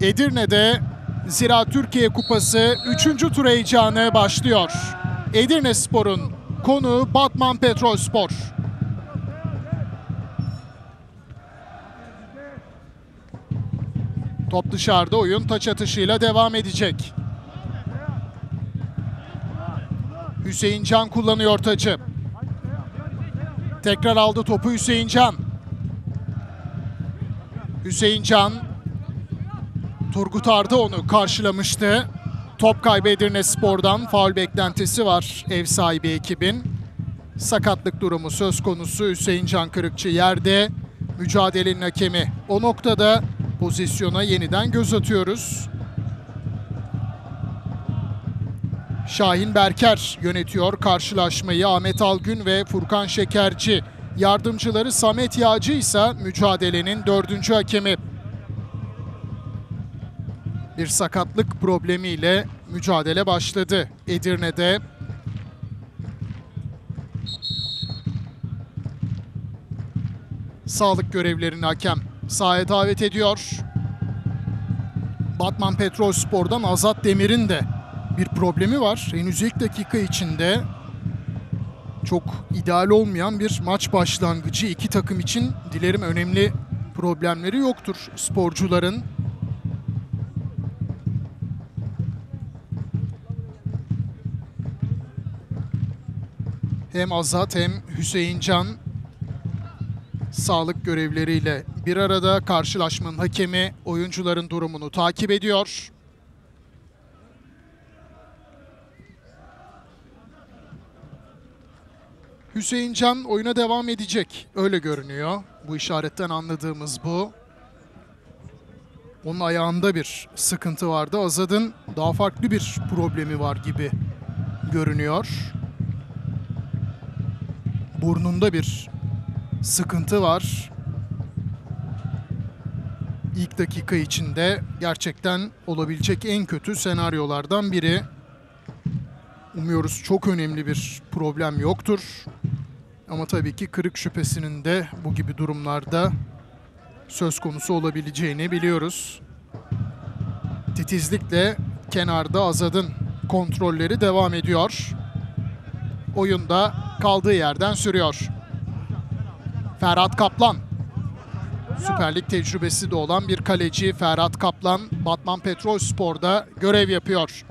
Edirne'de Zira Türkiye Kupası 3. tur heyecanı başlıyor. Edirnespor'un konuğu Batman Petrolspor. Top dışarıda, oyun taç atışıyla devam edecek. Hüseyin Can kullanıyor taçı. Tekrar aldı topu Hüseyin Can. Hüseyin Can, Turgut Arda onu karşılamıştı. Top kaybı Edirnespor'dan, faul beklentisi var ev sahibi ekibin. Sakatlık durumu söz konusu. Hüseyin Can Kırıkçı yerde, mücadelenin hakemi. O noktada pozisyona yeniden göz atıyoruz. Şahin Berker yönetiyor karşılaşmayı. Ahmet Algün ve Furkan Şekerci. Yardımcıları Samet Yağcı ise mücadelenin 4. hakemi. Bir sakatlık problemiyle mücadele başladı Edirne'de. Sağlık görevlerini hakem sahaya davet ediyor. Batman Petrolspor'dan Azat Demir'in de bir problemi var. Henüz ilk dakika içinde çok ideal olmayan bir maç başlangıcı. İki takım için dilerim önemli problemleri yoktur sporcuların. Hem Azat hem Hüseyin Can sağlık görevleriyle bir arada. Karşılaşmanın hakemi oyuncuların durumunu takip ediyor. Hüseyin Can oyuna devam edecek. Öyle görünüyor. Bu işaretten anladığımız bu. Onun ayağında bir sıkıntı vardı. Azad'ın daha farklı bir problemi var gibi görünüyor. Burnunda bir sıkıntı var. İlk dakika içinde gerçekten olabilecek en kötü senaryolardan biri. Umuyoruz çok önemli bir problem yoktur. Ama tabii ki kırık şüphesinin de bu gibi durumlarda söz konusu olabileceğini biliyoruz. Titizlikle kenarda Azad'ın kontrolleri devam ediyor. Oyunda kaldığı yerden sürüyor. Ferhat Kaplan. Süper Lig tecrübesi de olan bir kaleci Ferhat Kaplan, Batman Petrolspor'da görev yapıyor.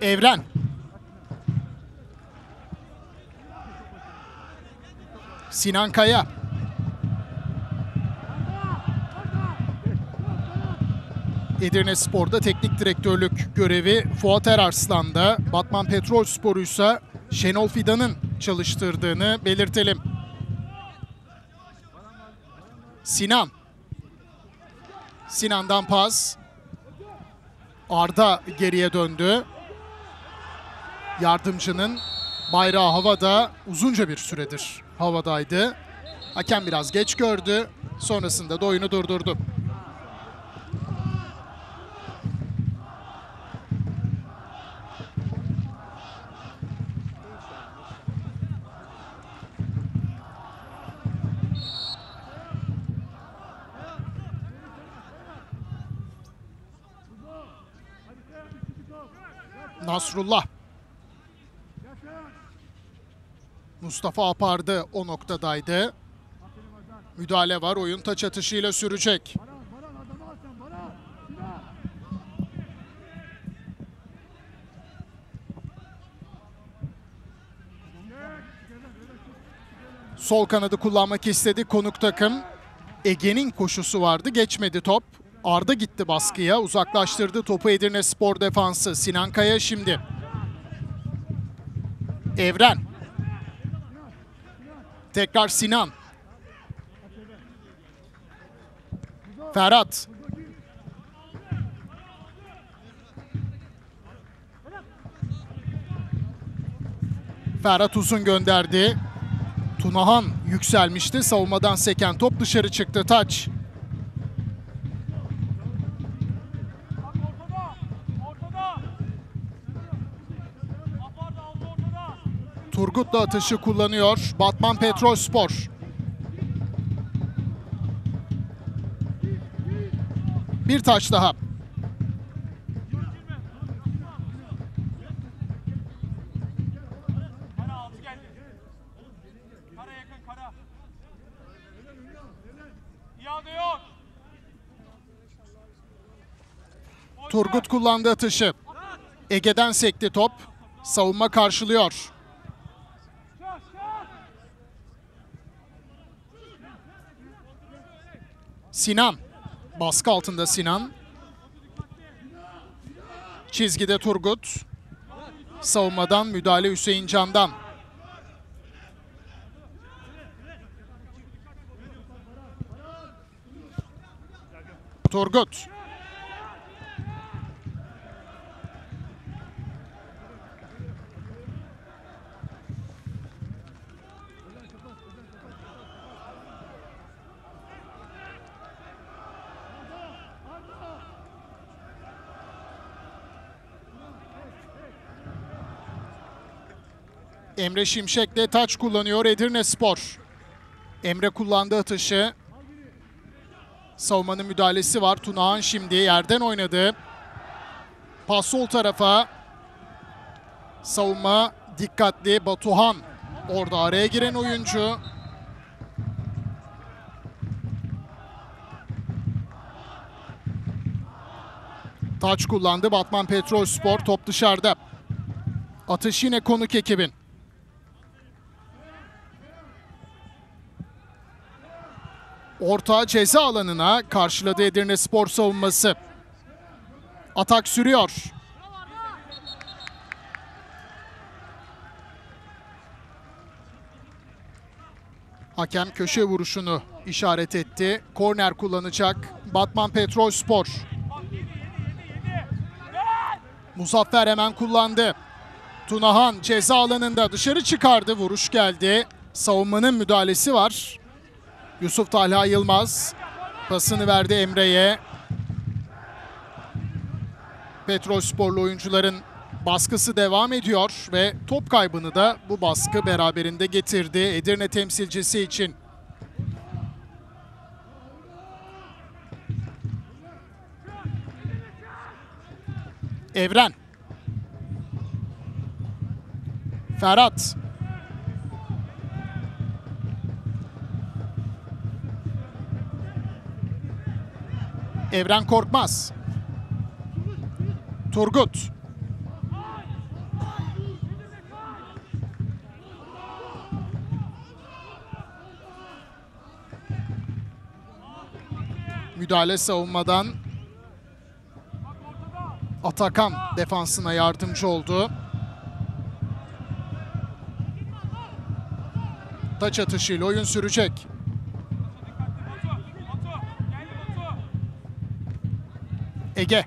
Evren. Sinan Kaya. Edirnespor'da teknik direktörlük görevi Fuat Erarslan'da. Batman Petrolspor'u ise Şenol Fidan'ın çalıştırdığını belirtelim. Sinan. Sinan'dan pas. Arda geriye döndü. Yardımcının bayrağı havada, uzunca bir süredir havadaydı. Hakem biraz geç gördü. Sonrasında da oyunu durdurdu. Nasrullah. Mustafa Apardı o noktadaydı. Müdahale var. Oyun taç atışıyla sürecek. Sol kanadı kullanmak istedi konuk takım. Ege'nin koşusu vardı. Geçmedi top. Arda gitti baskıya. Uzaklaştırdı topu Edirnespor defansı. Sinan Kaya şimdi. Evren. Tekrar Sinan. Ferhat. Ferhat uzun gönderdi. Tunahan yükselmişti. Savunmadan seken top dışarı çıktı. Taç. Turgut'la atışı kullanıyor Batman Petrolspor. Bir taş daha. Turgut kullandı atışı. Ege'den sekti top. Savunma karşılıyor. Sinan. Baskı altında Sinan. Çizgide Turgut. Savunmadan müdahale Hüseyin Can'dan. Turgut. Emre Şimşek de taç kullanıyor Edirnespor. Emre kullandı atışı. Savunmanın müdahalesi var. Tunağan şimdi yerden oynadı. Pas sol tarafa. Savunma dikkatli. Batuhan orada araya giren oyuncu. Taç kullandı Batman Petrolspor. Top dışarıda. Atış yine konuk ekibin. Orta ceza alanına karşıladı Edirnespor savunması. Atak sürüyor. Hakem köşe vuruşunu işaret etti. Korner kullanacak Batman Petrolspor. Muzaffer hemen kullandı. Tunahan ceza alanında dışarı çıkardı. Vuruş geldi. Savunmanın müdahalesi var. Yusuf Talha Yılmaz pasını verdi Emre'ye. Petrolsporlu oyuncuların baskısı devam ediyor ve top kaybını da bu baskı beraberinde getirdi Edirne temsilcisi için. Evren. Ferhat. Evren Korkmaz. Turgut. Müdahale savunmadan. Atakan defansına yardımcı oldu. Taç atışıyla oyun sürecek. Ege.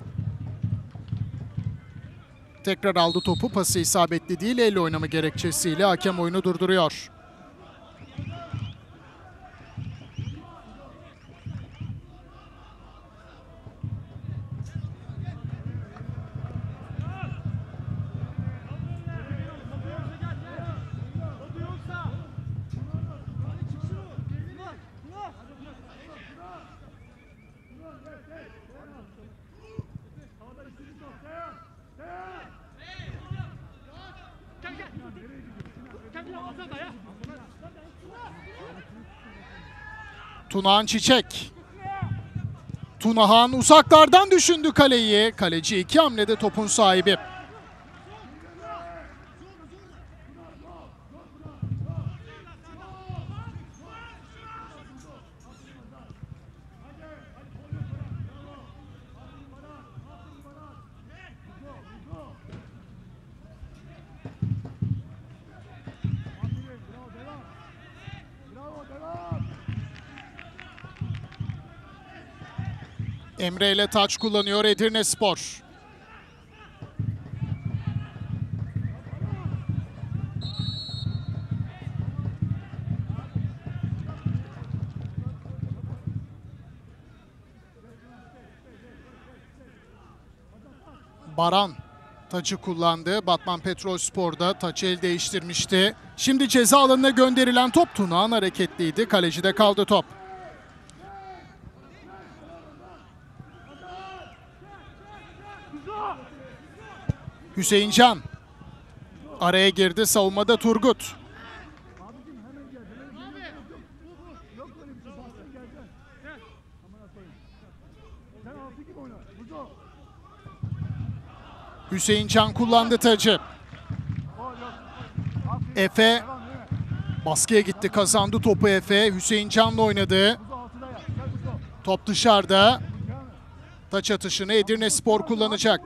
Tekrar aldı topu. Pası isabetli değil. Elle oynama gerekçesiyle hakem oyunu durduruyor. Tunahan Çiçek. Tunahan uzaklardan düşündü kaleyi. Kaleci iki hamlede topun sahibi. Emre ile taç kullanıyor Edirnespor. Baran taçı kullandı. Batman Petrolspor'da taçı el değiştirmişti. Şimdi ceza alanına gönderilen top Tunağan hareketliydi. Kalecide kaldı top. Hüseyin Can. Araya girdi. Savunmada Turgut. Hüseyin Can kullandı tacı. Efe baskıya gitti. Kazandı topu Efe. Hüseyin Can'la oynadı. Top dışarıda. Taç atışını Edirnespor kullanacak.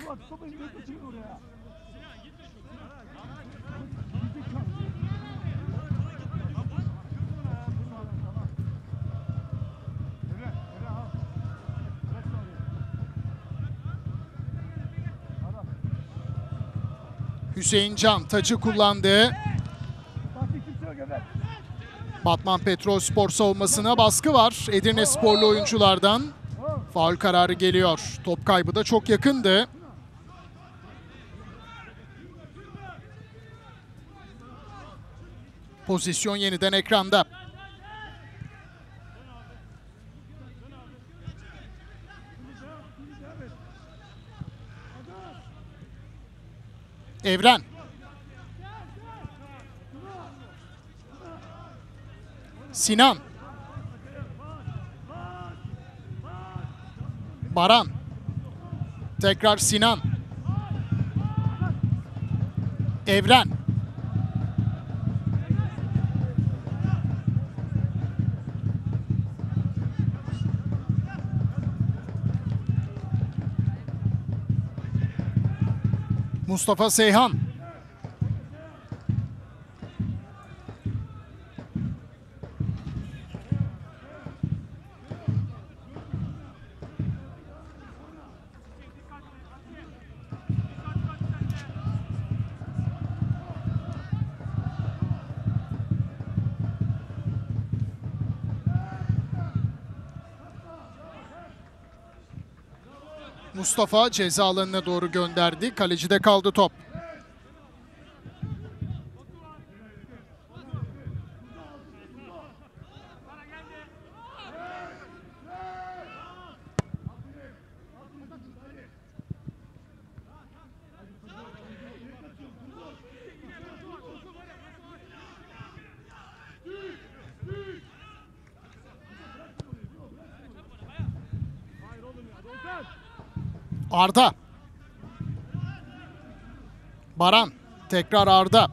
Hüseyin Can tacı kullandı. Batman Petrolspor savunmasına baskı var Edirnesporlu oyunculardan. Faul kararı geliyor. Top kaybı da çok yakındı. Pozisyon yeniden ekranda. Evren. Sinan. Baran. Tekrar Sinan. Evren. Mustafa Seyhan. Mustafa ceza alanına doğru gönderdi. Kalecide kaldı top. Arda. Baran. Tekrar Arda.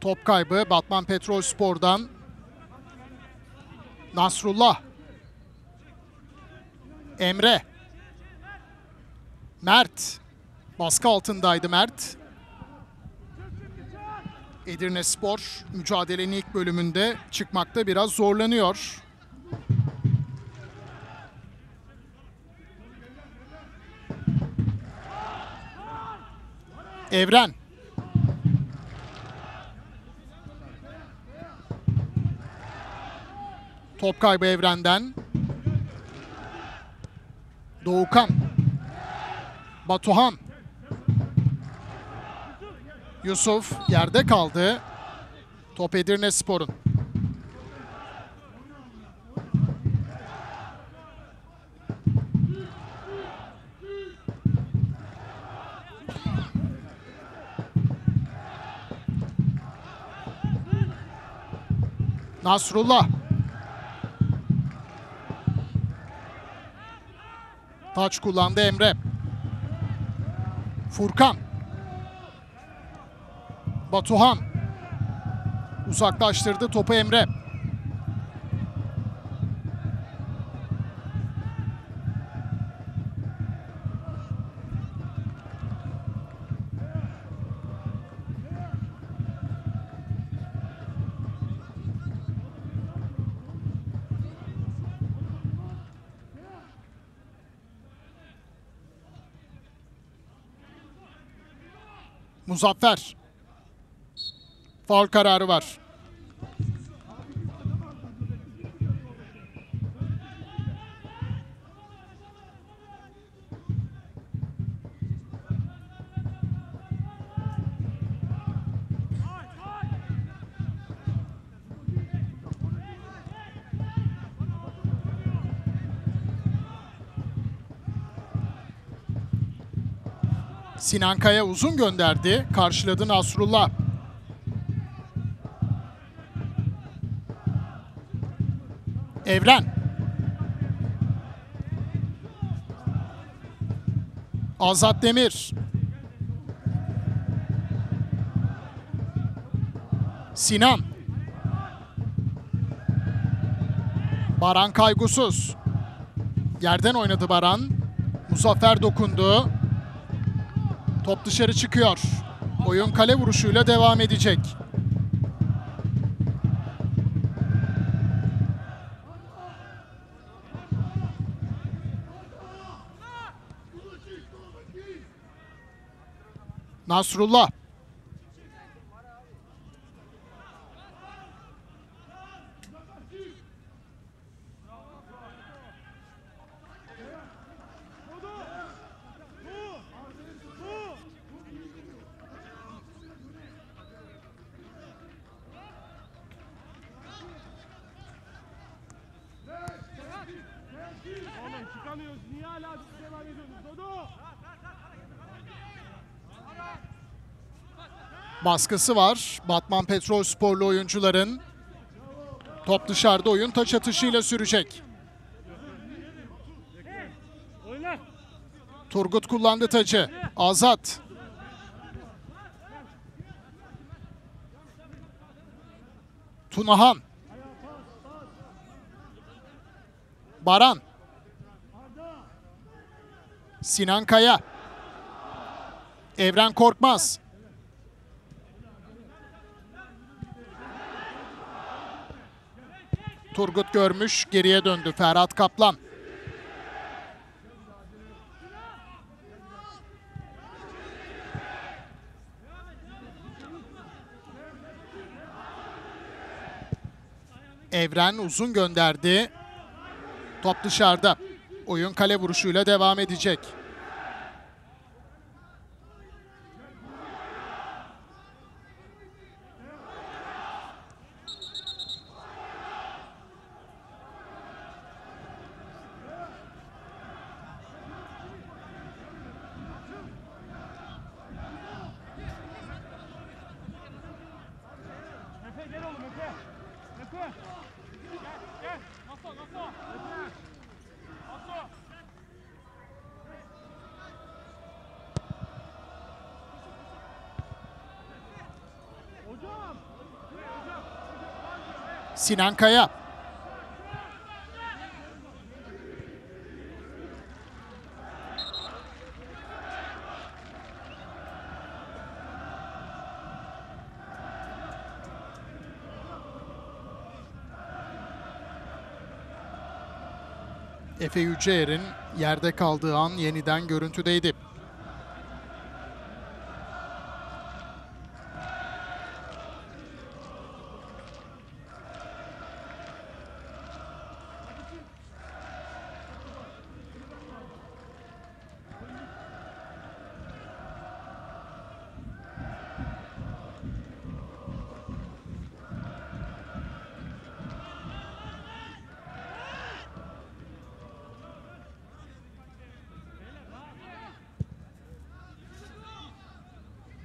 Top kaybı Batman Petrolspor'dan. Nasrullah. Emre. Mert. Baskı altındaydı Mert. Edirnespor mücadelenin ilk bölümünde çıkmakta biraz zorlanıyor. Evren. Top kaybı Evren'den. Doğukan. Batuhan. Yusuf yerde kaldı. Top Edirnespor'un. Nasrullah. Taç kullandı Emre. Furkan. Batuhan. Uzaklaştırdı topu Emre. Muzaffer. Faul kararı var. Sinan Kaya uzun gönderdi. Karşıladı Nasrullah. Evren. Azat Demir. Sinan. Baran kaygısız. Yerden oynadı Baran. Muzaffer dokundu. Top dışarı çıkıyor. Oyun kale vuruşuyla devam edecek. Nasrullah. Baskısı var Batman Petrolsporlu oyuncuların. Top dışarıda, oyun taç atışıyla sürecek. Turgut kullandı taçı. Azat. Tunahan. Baran. Sinan Kaya. Evren Korkmaz. Turgut görmüş, geriye döndü. Ferhat Kaplan. Evren uzun gönderdi. Top dışarıda. Oyun kale vuruşuyla devam edecek. Sinan Kaya. Efe Yüceer'in yerde kaldığı an yeniden görüntüdeydi.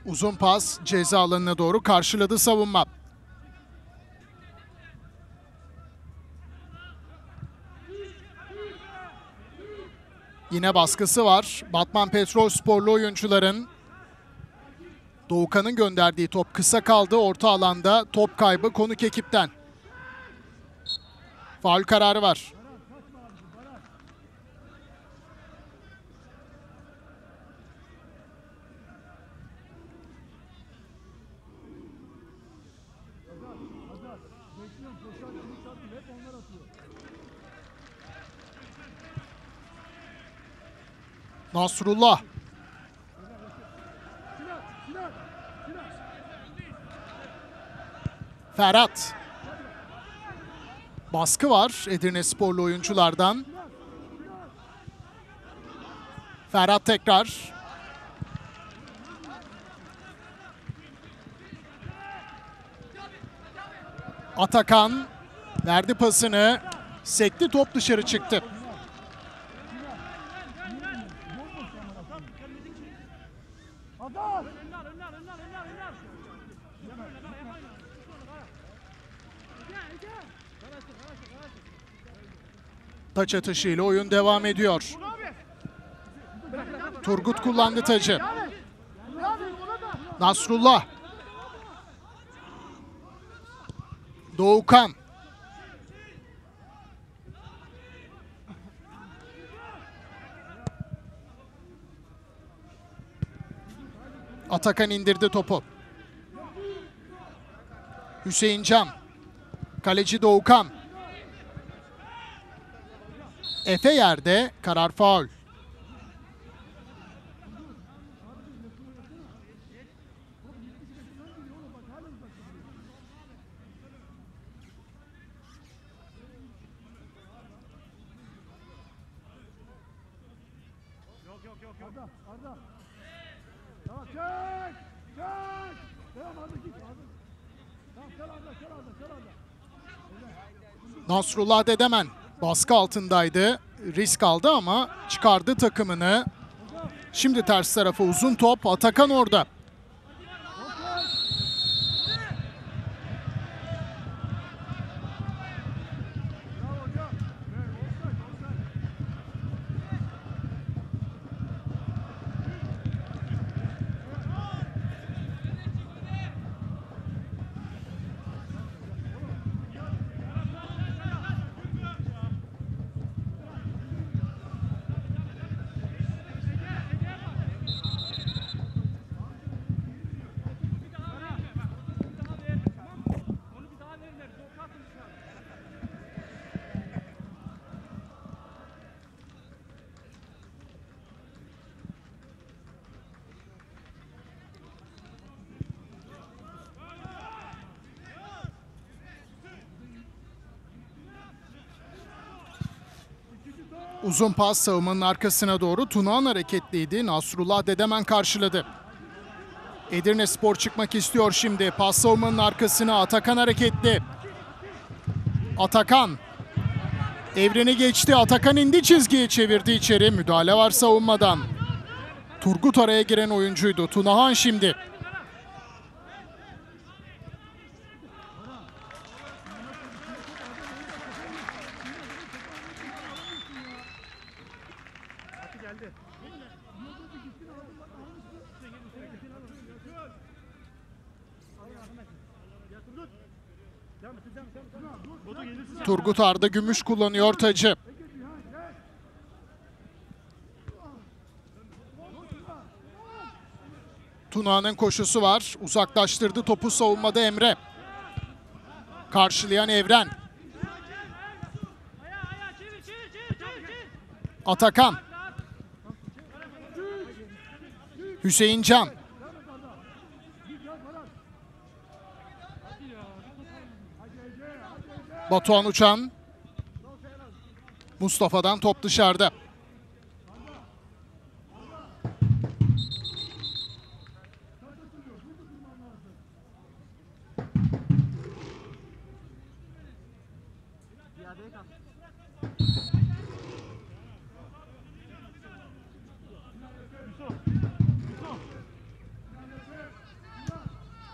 Uzun pas ceza alanına doğru, karşıladı savunma. Yine baskısı var Batman Petrolsporlu oyuncuların. Doğukan'ın gönderdiği top kısa kaldı, orta alanda top kaybı konuk ekipten. Faul kararı var. Nasrullah. Ferhat. Baskı var Edirnesporlu oyunculardan. Ferhat tekrar. Atakan verdi pasını. Sekti, top dışarı çıktı. Taç atışıyla oyun devam ediyor. Turgut kullandı tacı. Nasrullah. Doğukan. Atakan indirdi topu. Hüseyin Can. Kaleci Doğukan. Efe yerde, karar faul. Nasrullah Dedemen baskı altındaydı. Risk aldı ama çıkardı takımını. Şimdi ters tarafa uzun top. Atakan orada. Uzun pas, savunmanın arkasına doğru. Tunağan hareketliydi. Nasrullah Dedemen karşıladı. Edirnespor çıkmak istiyor şimdi. Pas savunmanın arkasına. Atakan hareketli. Atakan. Evreni geçti. Atakan indi çizgiye, çevirdi içeri. Müdahale var savunmadan. Turgut araya giren oyuncuydu. Tunağan şimdi. Turgut Arda Gümüş kullanıyor tacı. Tuna'nın koşusu var. Uzaklaştırdı topu savunmada Emre. Karşılayan Evren. Atakan. Hüseyin Can. Batuhan Uçan. Mustafa'dan top dışarıda.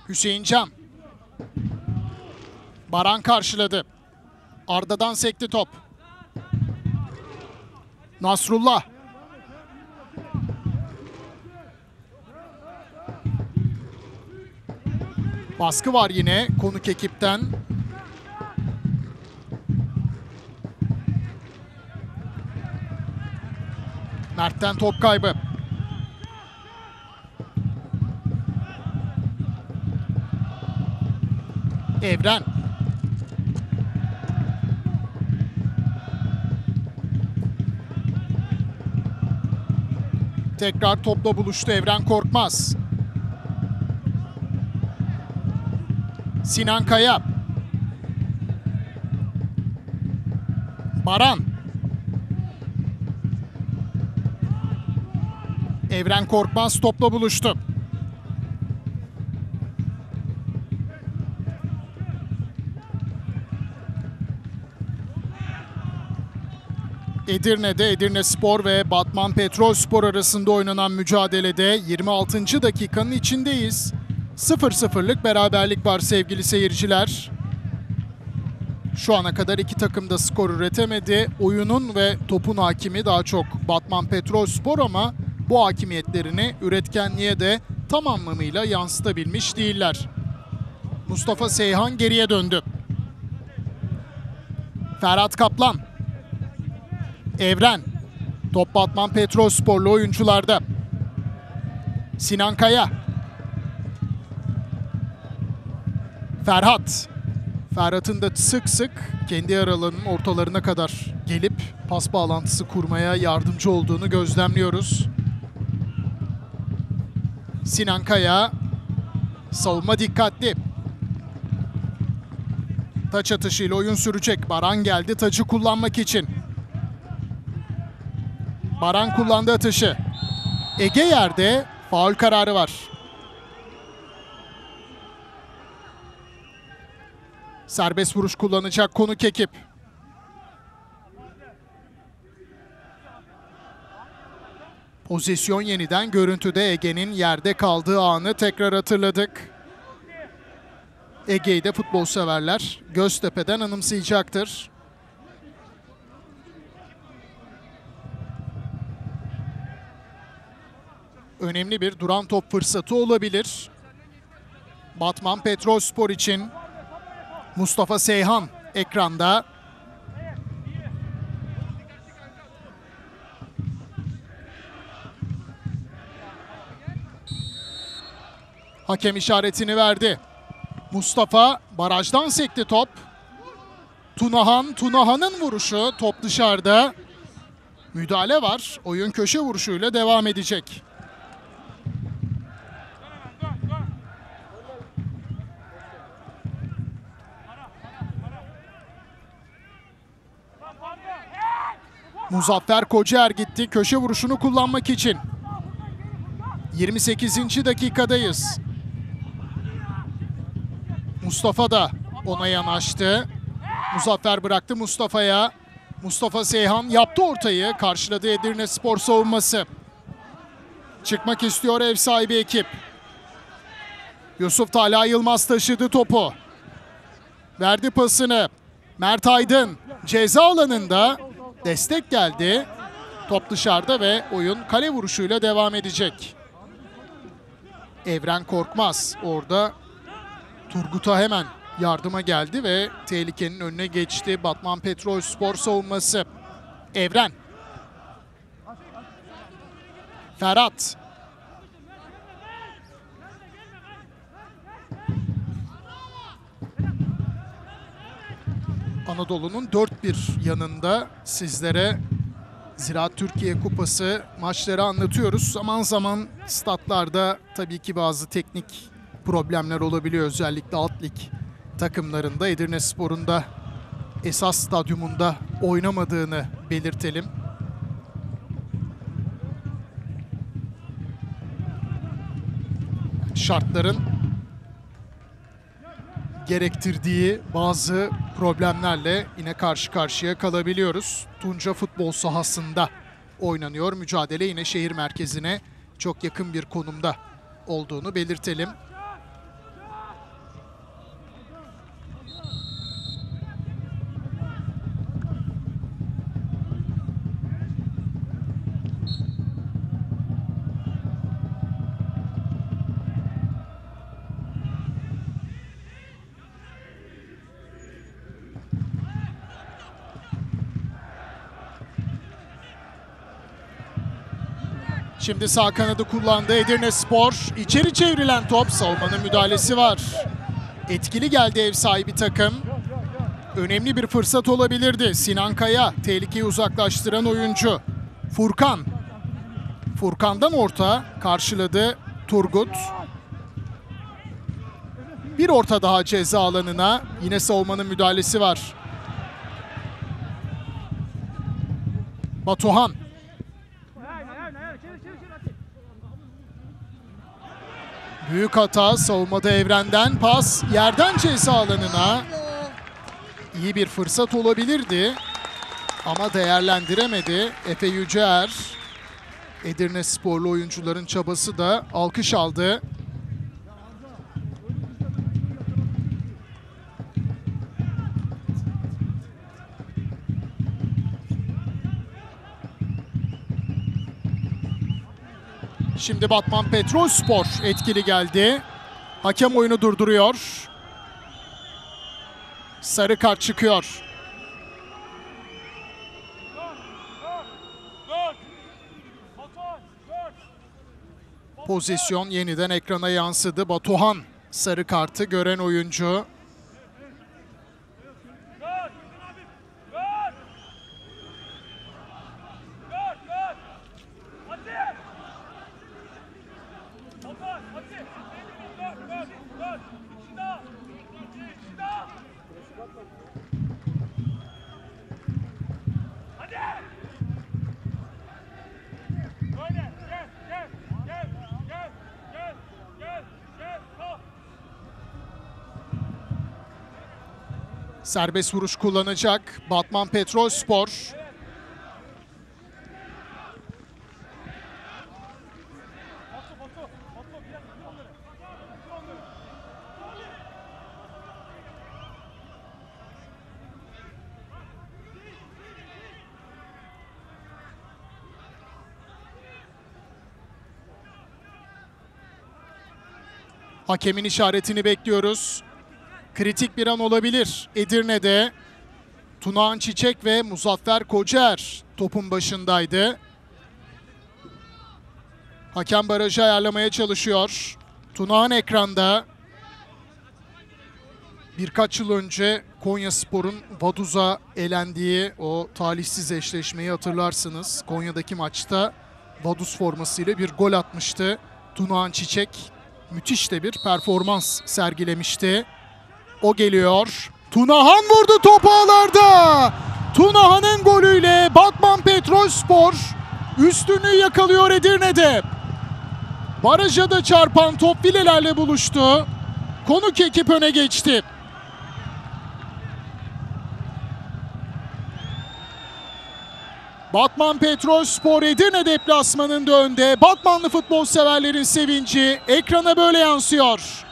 Hüseyin Can. Baran karşıladı. Arda'dan sekti top. Nasrullah. Baskı var yine konuk ekipten. Mert'ten top kaybı. Evren. Tekrar topla buluştu Evren Korkmaz. Sinan Kaya. Baran. Evren Korkmaz topla buluştu. Edirne'de Edirnespor ve Batman Petrolspor arasında oynanan mücadelede 26. dakikanın içindeyiz. 0-0'lık beraberlik var sevgili seyirciler. Şu ana kadar iki takım da skor üretemedi. Oyunun ve topun hakimi daha çok Batman Petrolspor ama bu hakimiyetlerini üretkenliğe de tam anlamıyla yansıtabilmiş değiller. Mustafa Seyhan geriye döndü. Ferhat Kaplan. Evren. Top Batman Petrolsporlu oyuncularda. Sinan Kaya. Ferhat. Ferhat'ın da sık sık kendi aralarının ortalarına kadar gelip pas bağlantısı kurmaya yardımcı olduğunu gözlemliyoruz. Sinan Kaya. Savunma dikkatli. Taç atışıyla oyun sürecek. Baran geldi taçı kullanmak için. Baran kullandı atışı. Ege yerde faul kararı var. Serbest vuruş kullanacak konuk ekip. Pozisyon yeniden görüntüde. Ege'nin yerde kaldığı anı tekrar hatırladık. Ege'yi de futbol severler Göztepe'den anımsayacaktır. Önemli bir duran top fırsatı olabilir. Batman Petrolspor için Mustafa Seyhan ekranda. Hakem işaretini verdi. Mustafa barajdan sekti top. Tunahan, Tunahan'ın vuruşu, top dışarıda. Müdahale var. Oyun köşe vuruşuyla devam edecek. Muzaffer Kocaer gitti köşe vuruşunu kullanmak için. 28. dakikadayız. Mustafa da ona yanaştı. Muzaffer bıraktı Mustafa'ya. Mustafa Seyhan yaptı ortayı. Karşıladı Edirnespor savunması. Çıkmak istiyor ev sahibi ekip. Yusuf Talha Yılmaz taşıdı topu. Verdi pasını. Mert Aydın ceza alanında destek geldi. Top dışarıda ve oyun kale vuruşuyla devam edecek. Evren Korkmaz orada Turgut'a hemen yardıma geldi ve tehlikenin önüne geçti Batman Petrolspor savunması. Evren. Ferhat. Anadolu'nun dört bir yanında sizlere Ziraat Türkiye Kupası maçları anlatıyoruz. Zaman zaman statlarda tabii ki bazı teknik problemler olabiliyor. Özellikle alt lig takımlarında Edirnespor'un da esas stadyumunda oynamadığını belirtelim. Şartların gerektirdiği bazı problemlerle yine karşı karşıya kalabiliyoruz. Tunca futbol sahasında oynanıyor. Mücadele yine şehir merkezine çok yakın bir konumda olduğunu belirtelim. Şimdi sağ kanadı kullandı Edirnespor. İçeri çevrilen top, savunmanın müdahalesi var. Etkili geldi ev sahibi takım. Önemli bir fırsat olabilirdi. Sinan Kaya tehlikeyi uzaklaştıran oyuncu. Furkan. Furkan'dan orta karşıladı Turgut. Bir orta daha ceza alanına. Yine savunmanın müdahalesi var. Batuhan. Büyük hata savunmada Evren'den pas yerden ceza alanına. İyi bir fırsat olabilirdi ama değerlendiremedi Efe Yüceer. Edirnesporlu oyuncuların çabası da alkış aldı. Şimdi Batman Petrolspor etkili geldi. Hakem oyunu durduruyor. Sarı kart çıkıyor. Pozisyon yeniden ekrana yansıdı. Batuhan sarı kartı gören oyuncu. Serbest vuruş kullanacak Batman Petrolspor. Hakemin işaretini bekliyoruz. Kritik bir an olabilir. Edirne'de Tunağan Çiçek ve Muzaffer Kocaer topun başındaydı. Hakem barajı ayarlamaya çalışıyor. Tunağan ekranda birkaç yıl önce Konyaspor'un Vaduz'a elendiği o talihsiz eşleşmeyi hatırlarsınız. Konya'daki maçta Vaduz formasıyla bir gol atmıştı. Tunağan Çiçek müthiş de bir performans sergilemişti. O geliyor. Tunahan vurdu, top ağlarda. Tunahan'ın golüyle Batman Petrolspor üstünlüğü yakalıyor Edirne'de. Baraja da çarpan top filelerle buluştu. Konuk ekip öne geçti. Batman Petrolspor Edirne deplasmanında önde. Batmanlı futbol severlerin sevinci ekrana böyle yansıyor.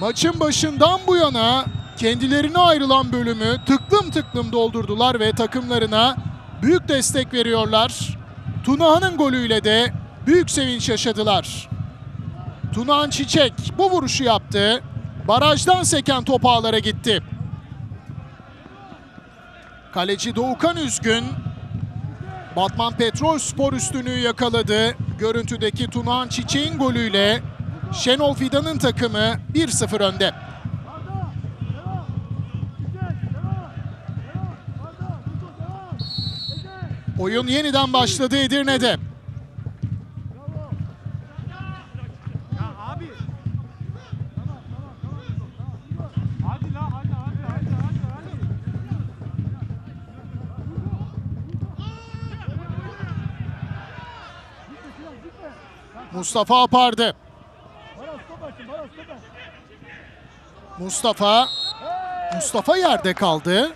Maçın başından bu yana kendilerine ayrılan bölümü tıklım tıklım doldurdular ve takımlarına büyük destek veriyorlar. Tunahan'ın golüyle de büyük sevinç yaşadılar. Tunağan Çiçek bu vuruşu yaptı. Barajdan seken top ağlara gitti. Kaleci Doğukan Üzgün, Batman Petrolspor üstünlüğü yakaladı. Görüntüdeki Tunağan Çiçek'in golüyle Şenol Fidan'ın takımı 1-0 önde. Oyun yeniden başladı Edirne'de. Mustafa Apardı. Mustafa yerde kaldı.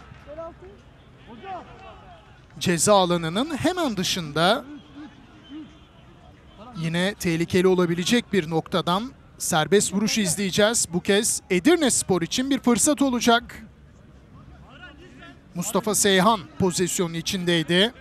Ceza alanının hemen dışında yine tehlikeli olabilecek bir noktadan serbest vuruş izleyeceğiz. Bu kez Edirnespor için bir fırsat olacak. Mustafa Seyhan pozisyonun içindeydi.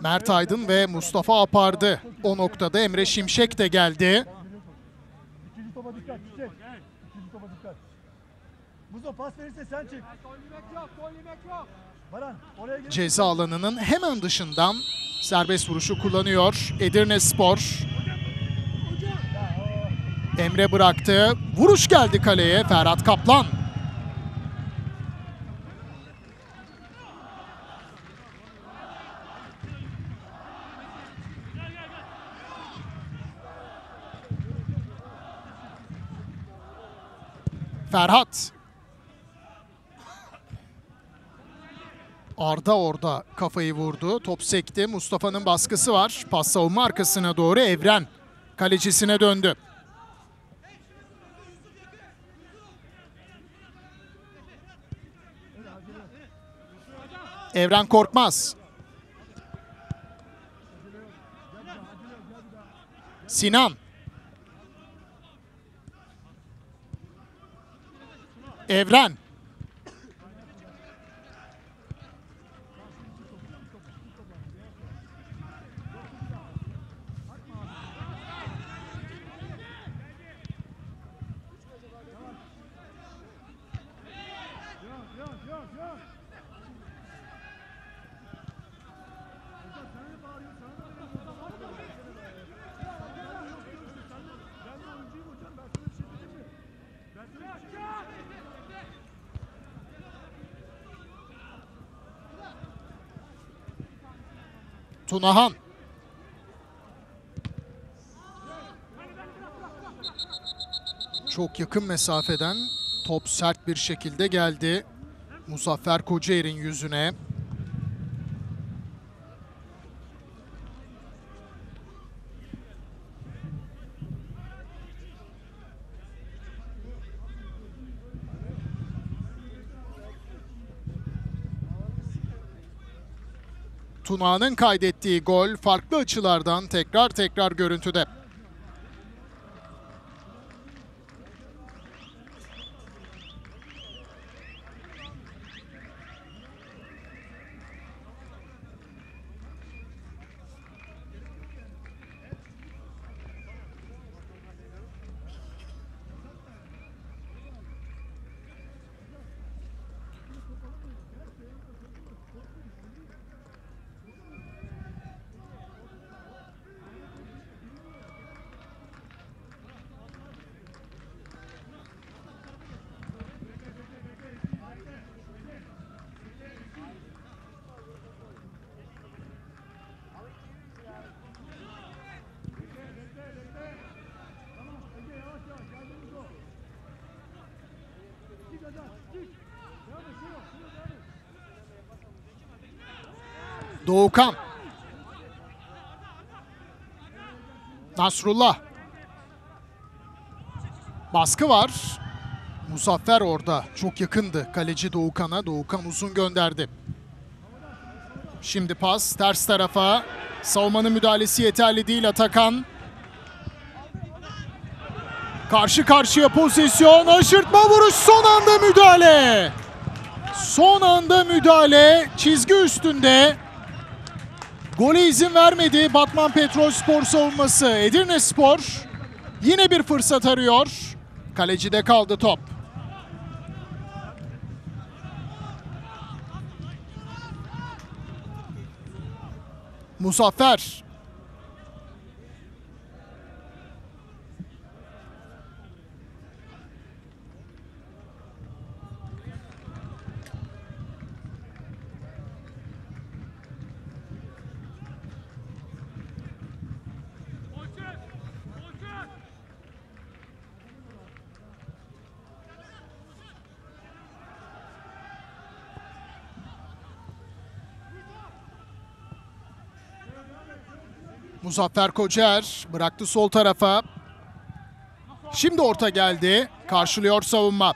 Mert Aydın ve Mustafa Apardı. O noktada Emre Şimşek de geldi. İkinci topa dikkat. İkinci topa dikkat. Muzo pas verirse sen çık. Ceza alanının hemen dışından serbest vuruşu kullanıyor Edirnespor. Emre bıraktı. Vuruş geldi kaleye. Ferhat Kaplan. Ferhat. Arda orada kafayı vurdu. Top sekti. Mustafa'nın baskısı var. Pas savunma arkasına doğru Evren. Kalecisine döndü. Evren Korkmaz. Sinan. Evren. Tunahan. Çok yakın mesafeden top sert bir şekilde geldi Muzaffer Kocaer'in yüzüne. Tuna'nın kaydettiği gol farklı açılardan tekrar görüntüde. Doğukan. Nasrullah. Baskı var. Muzaffer orada. Çok yakındı kaleci Doğukan'a. Doğukan uzun gönderdi. Şimdi pas ters tarafa. Savunmanın müdahalesi yeterli değil. Atakan. Karşı karşıya pozisyon. Aşırtma vuruş. Son anda müdahale. Son anda müdahale. Çizgi üstünde. Gole izin vermedi Batman Petrolspor savunması. Edirnespor yine bir fırsat arıyor. Kalecide kaldı top. Muzaffer. Muzaffer Kocaer bıraktı sol tarafa. Şimdi orta geldi. Karşılıyor savunma.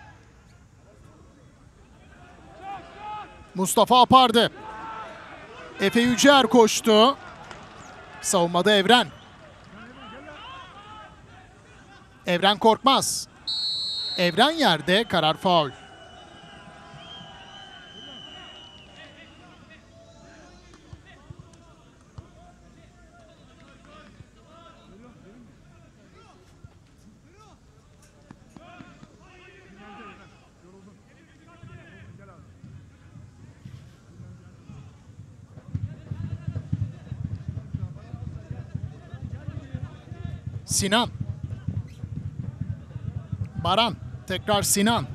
Mustafa Apardı. Efe Yücer koştu. Savunmada Evren. Evren Korkmaz. Evren yerde, karar faul. Sinan. Baran. Tekrar Sinan.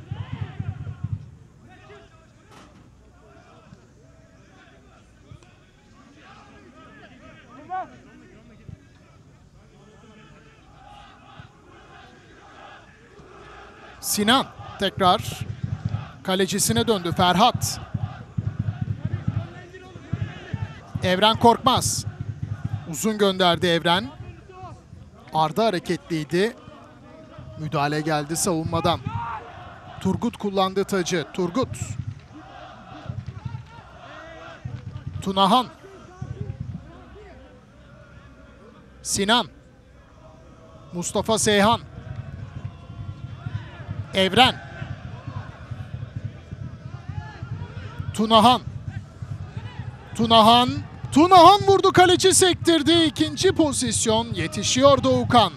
Sinan. Tekrar kalecisine döndü Ferhat. Evren Korkmaz. Uzun gönderdi Evren. Arda hareketliydi. Müdahale geldi savunmadan. Turgut kullandığı tacı. Turgut. Tunahan. Sinan. Mustafa Seyhan. Evren. Tunahan. Tunahan. Tunahan vurdu, kaleci sektirdi. İkinci pozisyon, yetişiyor Doğukan.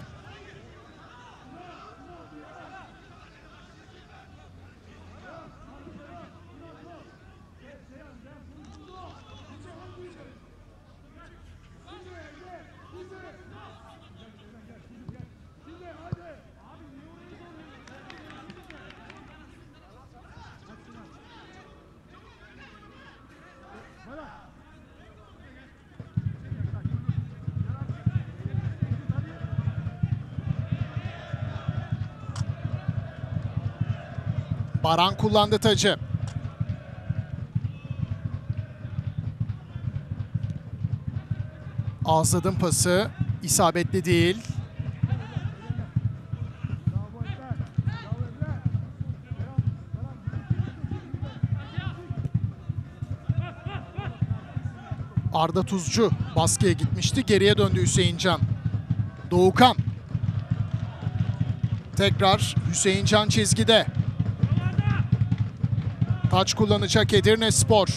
Baran kullandı tacı. Azladın pası, isabetli değil. Arda Tuzcu baskıya gitmişti. Geriye döndü Hüseyin Can. Doğukan. Tekrar Hüseyin Can çizgide. Taç kullanacak Edirnespor.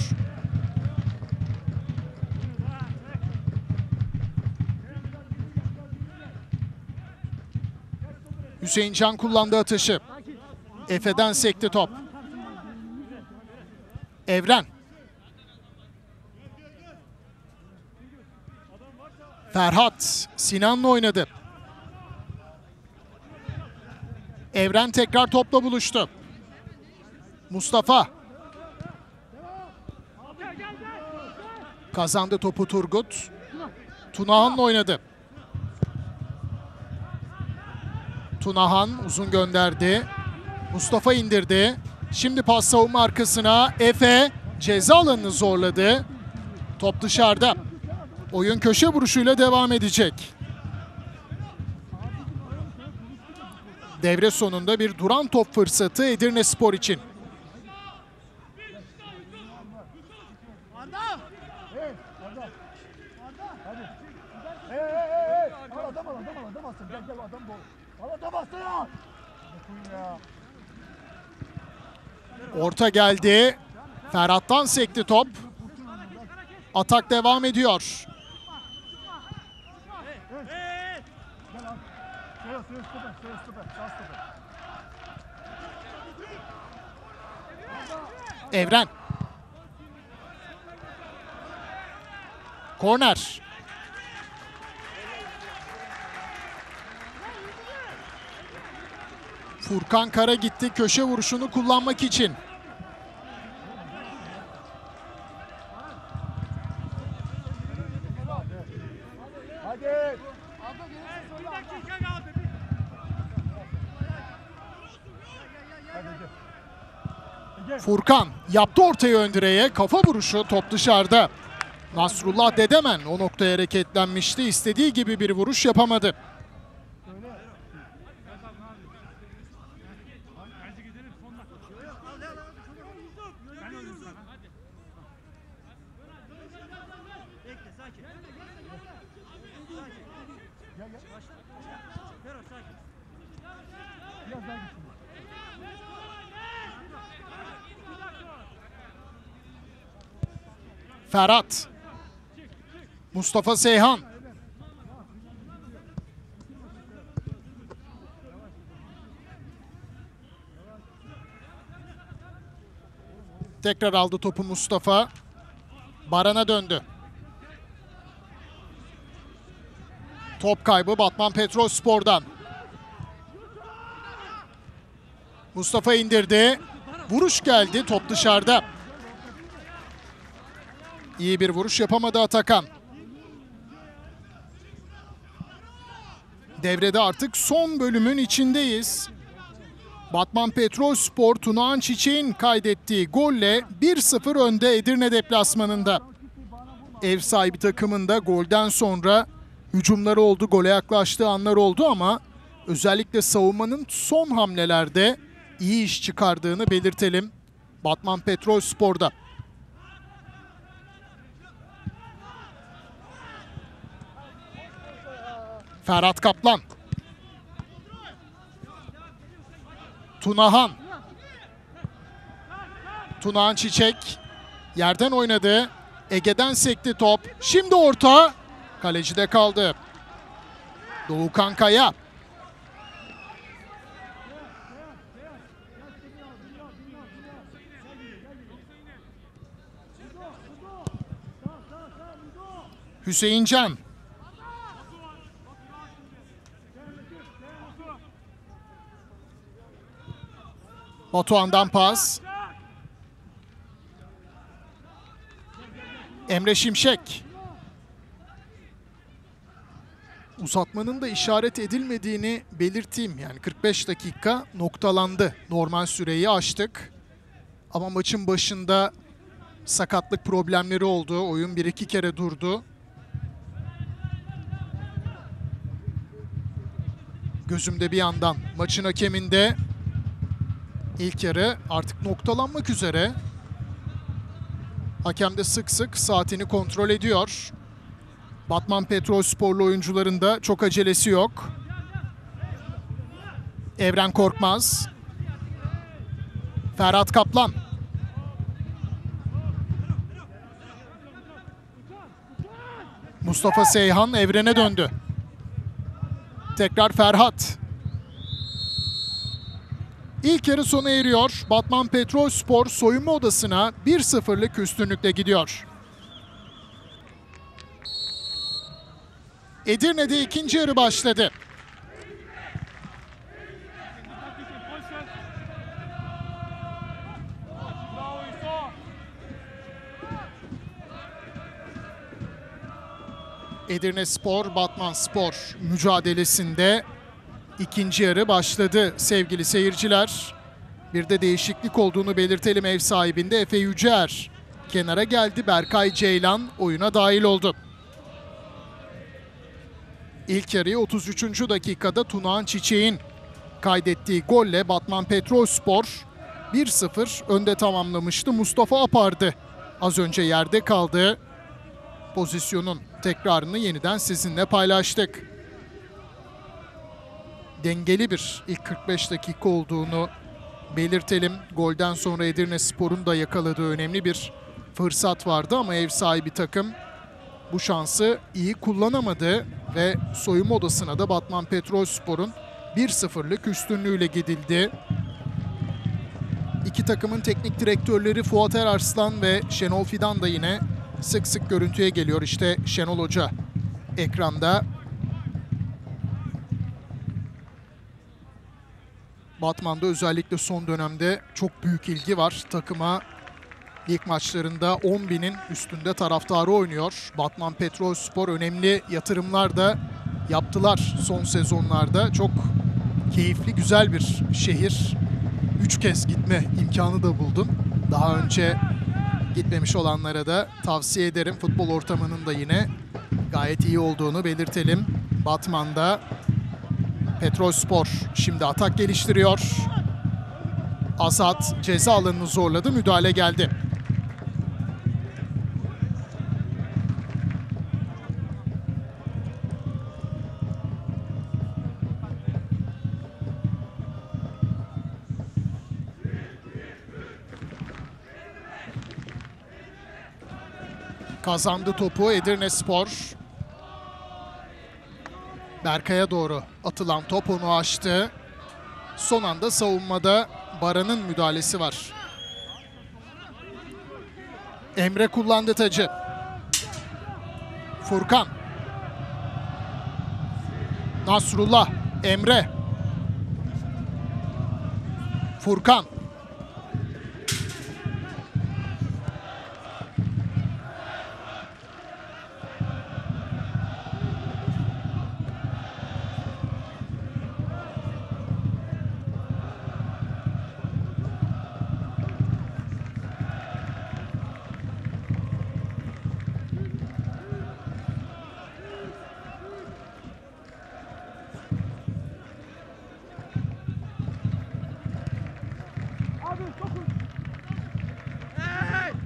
Hüseyin Can kullandı atışı. Efe'den sekti top. Evren. Ferhat Sinan'la oynadı. Evren tekrar topla buluştu. Mustafa. Kazandı topu Turgut. Tunahan'la oynadı. Tunahan uzun gönderdi. Mustafa indirdi. Şimdi pas savunma arkasına. Efe ceza alanını zorladı. Top dışarıda. Oyun köşe vuruşuyla devam edecek. Devre sonunda bir duran top fırsatı Edirnespor için. Orta geldi. Ferhat'tan sekti top. Atak devam ediyor. Evren. Korner. Furkan Kara gitti köşe vuruşunu kullanmak için. Furkan yaptı ortayı öndireye, kafa vuruşu, top dışarıda. Nasrullah Dedemen o noktaya hareketlenmişti. İstediği gibi bir vuruş yapamadı. Ferhat. Mustafa Seyhan. Tekrar aldı topu Mustafa. Baran'a döndü. Top kaybı Batman Petrospor'dan. Mustafa indirdi. Vuruş geldi. Top dışarıda. İyi bir vuruş yapamadı Atakan. Devrede artık son bölümün içindeyiz. Batman Petrolspor, Tunahan Çiçek'in kaydettiği golle 1-0 önde Edirne deplasmanında. Ev sahibi takımında golden sonra hücumları oldu, gole yaklaştığı anlar oldu ama özellikle savunmanın son hamlelerde iyi iş çıkardığını belirtelim Batman Petrolspor'da. Ferhat Kaplan. Tunahan. Tunahan Çiçek. Yerden oynadı. Ege'den sekti top. Şimdi orta. Kalecide kaldı. Doğukan Kaya. Hüseyin Can. Batuhan'dan pas. Emre Şimşek. Uzatmanın da işaret edilmediğini belirteyim. Yani 45 dakika noktalandı. Normal süreyi aştık. Ama maçın başında sakatlık problemleri oldu. Oyun bir iki kere durdu. Gözümde bir yandan maçın hakeminde. İlk yarı artık noktalanmak üzere. Hakem de sık sık saatini kontrol ediyor. Batman Petrolsporlu oyuncuların da çok acelesi yok. Evren Korkmaz. Ferhat Kaplan. Mustafa Seyhan Evren'e döndü. Tekrar Ferhat. İlk yarı sona eriyor. Batman Petrolspor soyunma odasına 1-0'lık üstünlükle gidiyor. Edirne'de ikinci yarı başladı. Edirnespor Batmanspor mücadelesinde ikinci yarı başladı sevgili seyirciler. Bir de değişiklik olduğunu belirtelim ev sahibinde. Efe Yücer kenara geldi. Berkay Ceylan oyuna dahil oldu. İlk yarıyı 33. dakikada Tunahan Çiçek'in kaydettiği golle Batman Petrolspor 1-0 önde tamamlamıştı. Mustafa Apardı az önce yerde kaldı. Pozisyonun tekrarını yeniden sizinle paylaştık. Dengeli bir ilk 45 dakika olduğunu belirtelim. Golden sonra Edirnespor'un da yakaladığı önemli bir fırsat vardı ama ev sahibi takım bu şansı iyi kullanamadı ve soyunma odasına da Batman Petrolspor'un 1-0'lık üstünlüğüyle gidildi. İki takımın teknik direktörleri Fuat Erarslan ve Şenol Fidan da yine sık sık görüntüye geliyor. İşte Şenol Hoca ekranda. Batman'da özellikle son dönemde çok büyük ilgi var. Takıma ilk maçlarında 10.000'in üstünde taraftarı oynuyor. Batman Petrolspor önemli yatırımlar da yaptılar son sezonlarda. Çok keyifli, güzel bir şehir. 3 kez gitme imkanı da buldum. Daha önce gitmemiş olanlara da tavsiye ederim. Futbol ortamının da yine gayet iyi olduğunu belirtelim. Batman'da Petrolspor şimdi atak geliştiriyor. Asat ceza alanını zorladı. Müdahale geldi. Kazandı topu Edirnespor. Berkay'a doğru atılan top onu açtı. Son anda savunmada Baran'ın müdahalesi var. Emre kullandı tacı. Furkan. Nasrullah. Emre. Furkan.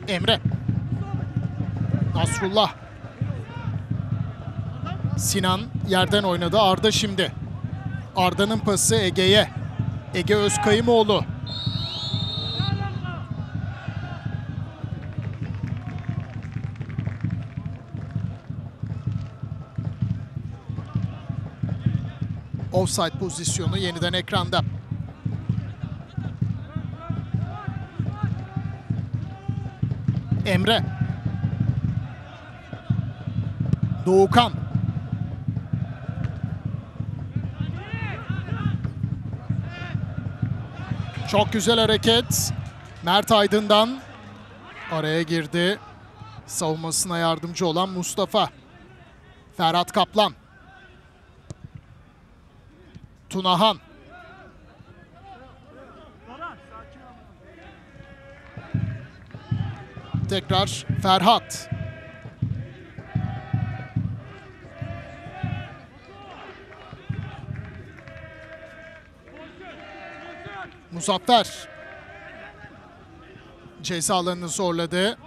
Emre. Nasrullah. Sinan yerden oynadı. Arda şimdi. Arda'nın pası Ege'ye. Ege Özkayımoğlu. Offside pozisyonu yeniden ekranda. Emre. Doğukan. Çok güzel hareket. Mert Aydın'dan araya girdi. Savunmasına yardımcı olan Mustafa. Ferhat Kaplan. Tunahan. Tekrar Ferhat. Muzaffer. Ceza alanını zorladı.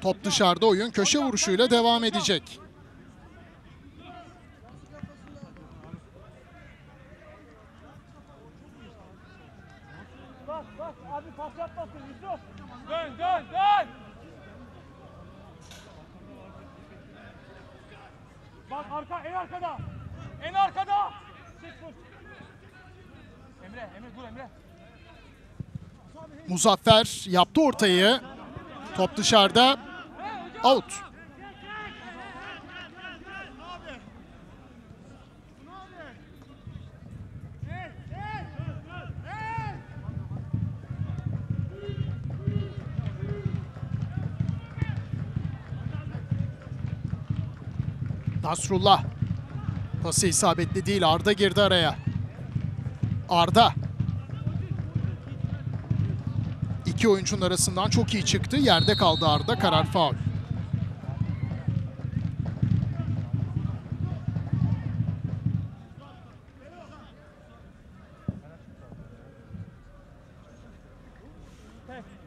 Top dışarıda, oyun köşe vuruşuyla devam edecek. Muzaffer yaptı ortayı. Top dışarıda. Out. Nasrullah. Pası isabetli değil. Arda girdi araya. Arda. İki oyuncunun arasından çok iyi çıktı. Yerde kaldı Arda. Karar faul.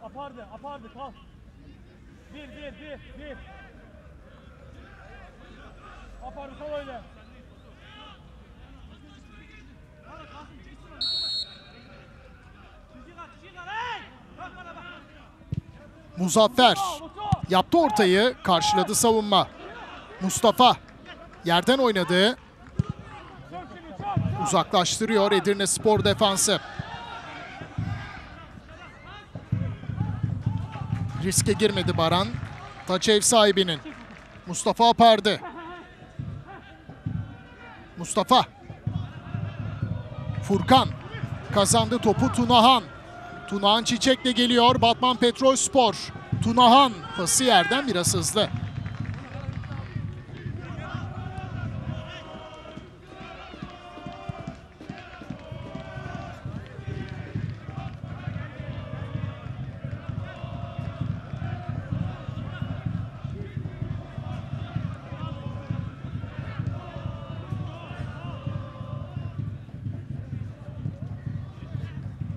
Apardı, kal. Bir. Apardı, kal öyle. Muzaffer yaptı ortayı, karşıladı savunma. Mustafa yerden oynadı. Uzaklaştırıyor Edirnespor defansı. Riske girmedi Baran. Taç ev sahibinin. Mustafa apardı. Mustafa. Furkan kazandı topu. Tunahan. Tunahan Çiçek'le geliyor. Batman Petrolspor. Tunahan pası yerden biraz hızlı.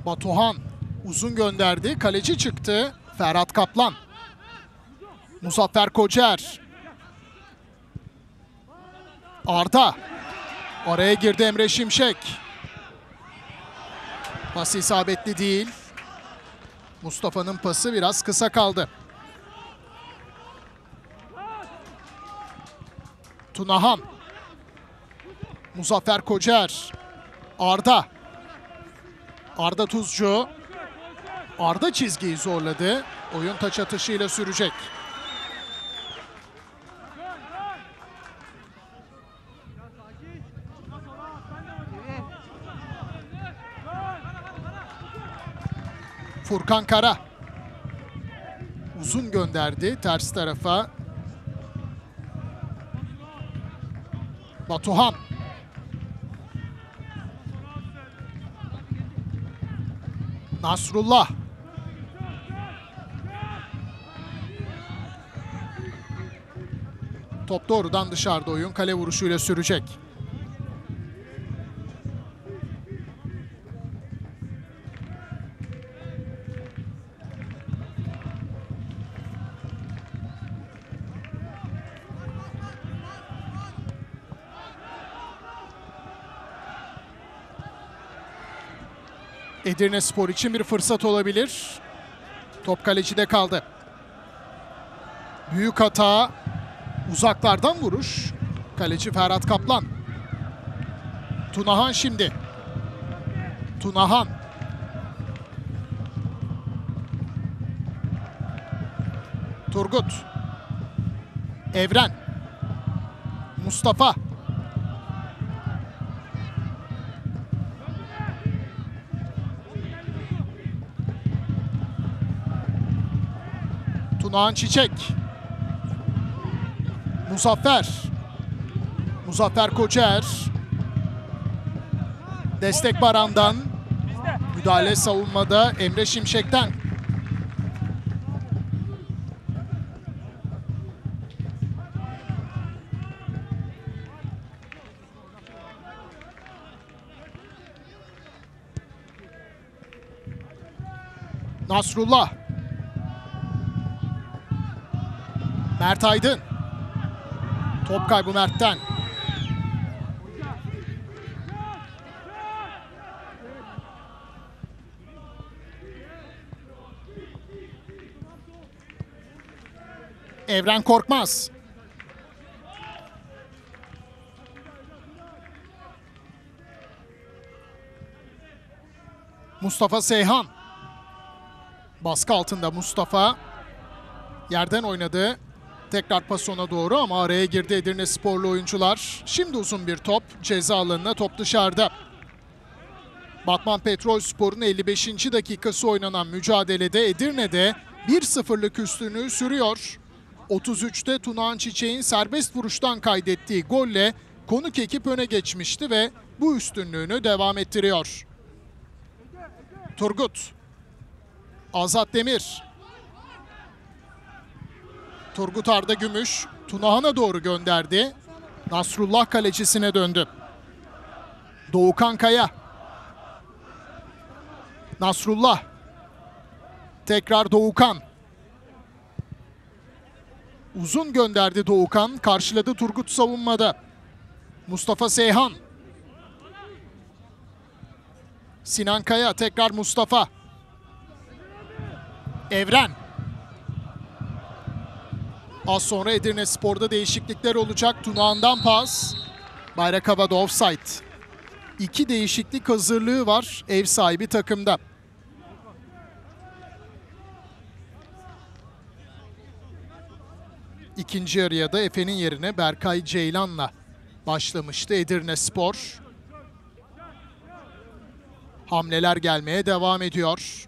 Batuhan. Uzun gönderdi. Kaleci çıktı. Ferhat Kaplan. Muzaffer Koçer. Arda. Araya girdi Emre Şimşek. Pas isabetli değil. Mustafa'nın pası biraz kısa kaldı. Tunahan. Muzaffer Koçer. Arda. Arda Tuzcu. Arda çizgiyi zorladı. Oyun taç atışıyla sürecek. Furkan Kara. Uzun gönderdi ters tarafa. Batuhan. Nasrullah. Top doğrudan dışarıda, oyun kale vuruşuyla sürecek. Edirnespor için bir fırsat olabilir. Top kalecide kaldı. Büyük hata. Uzaklardan vuruş. Kaleci Ferhat Kaplan. Tunahan şimdi. Tunahan. Turgut. Evren. Mustafa. Tunahan Çiçek. Muzaffer. Muzaffer Koçer. Destek Baran'dan. Müdahale savunmada Emre Şimşek'ten. Nasrullah. Mert Aydın. Top kaybı Mert'ten. Evren Korkmaz. Mustafa Seyhan. Baskı altında Mustafa. Yerden oynadı. Tekrar pas ona doğru ama araya girdi Edirnesporlu oyuncular. Şimdi uzun bir top. Ceza alanına, top dışarıda. Batman Petrolspor'un 55. dakikası oynanan mücadelede Edirne'de 1-0'lık üstünlüğü sürüyor. 33'te Tunahan Çiçek'in serbest vuruştan kaydettiği golle konuk ekip öne geçmişti ve bu üstünlüğünü devam ettiriyor. Turgut. Azat Demir. Turgut Arda Gümüş, Tunahan'a doğru gönderdi. Nasrullah kalecisine döndü. Doğukan Kaya. Nasrullah. Tekrar Doğukan. Uzun gönderdi Doğukan. Karşıladı Turgut savunmada. Mustafa Seyhan. Sinan Kaya, tekrar Mustafa. Evren. Az sonra Edirnespor'da değişiklikler olacak. Tunahan'dan pas. Bayrak havada, offside. İki değişiklik hazırlığı var ev sahibi takımda. İkinci yarıya da Efe'nin yerine Berkay Ceylan'la başlamıştı Edirnespor. Hamleler gelmeye devam ediyor.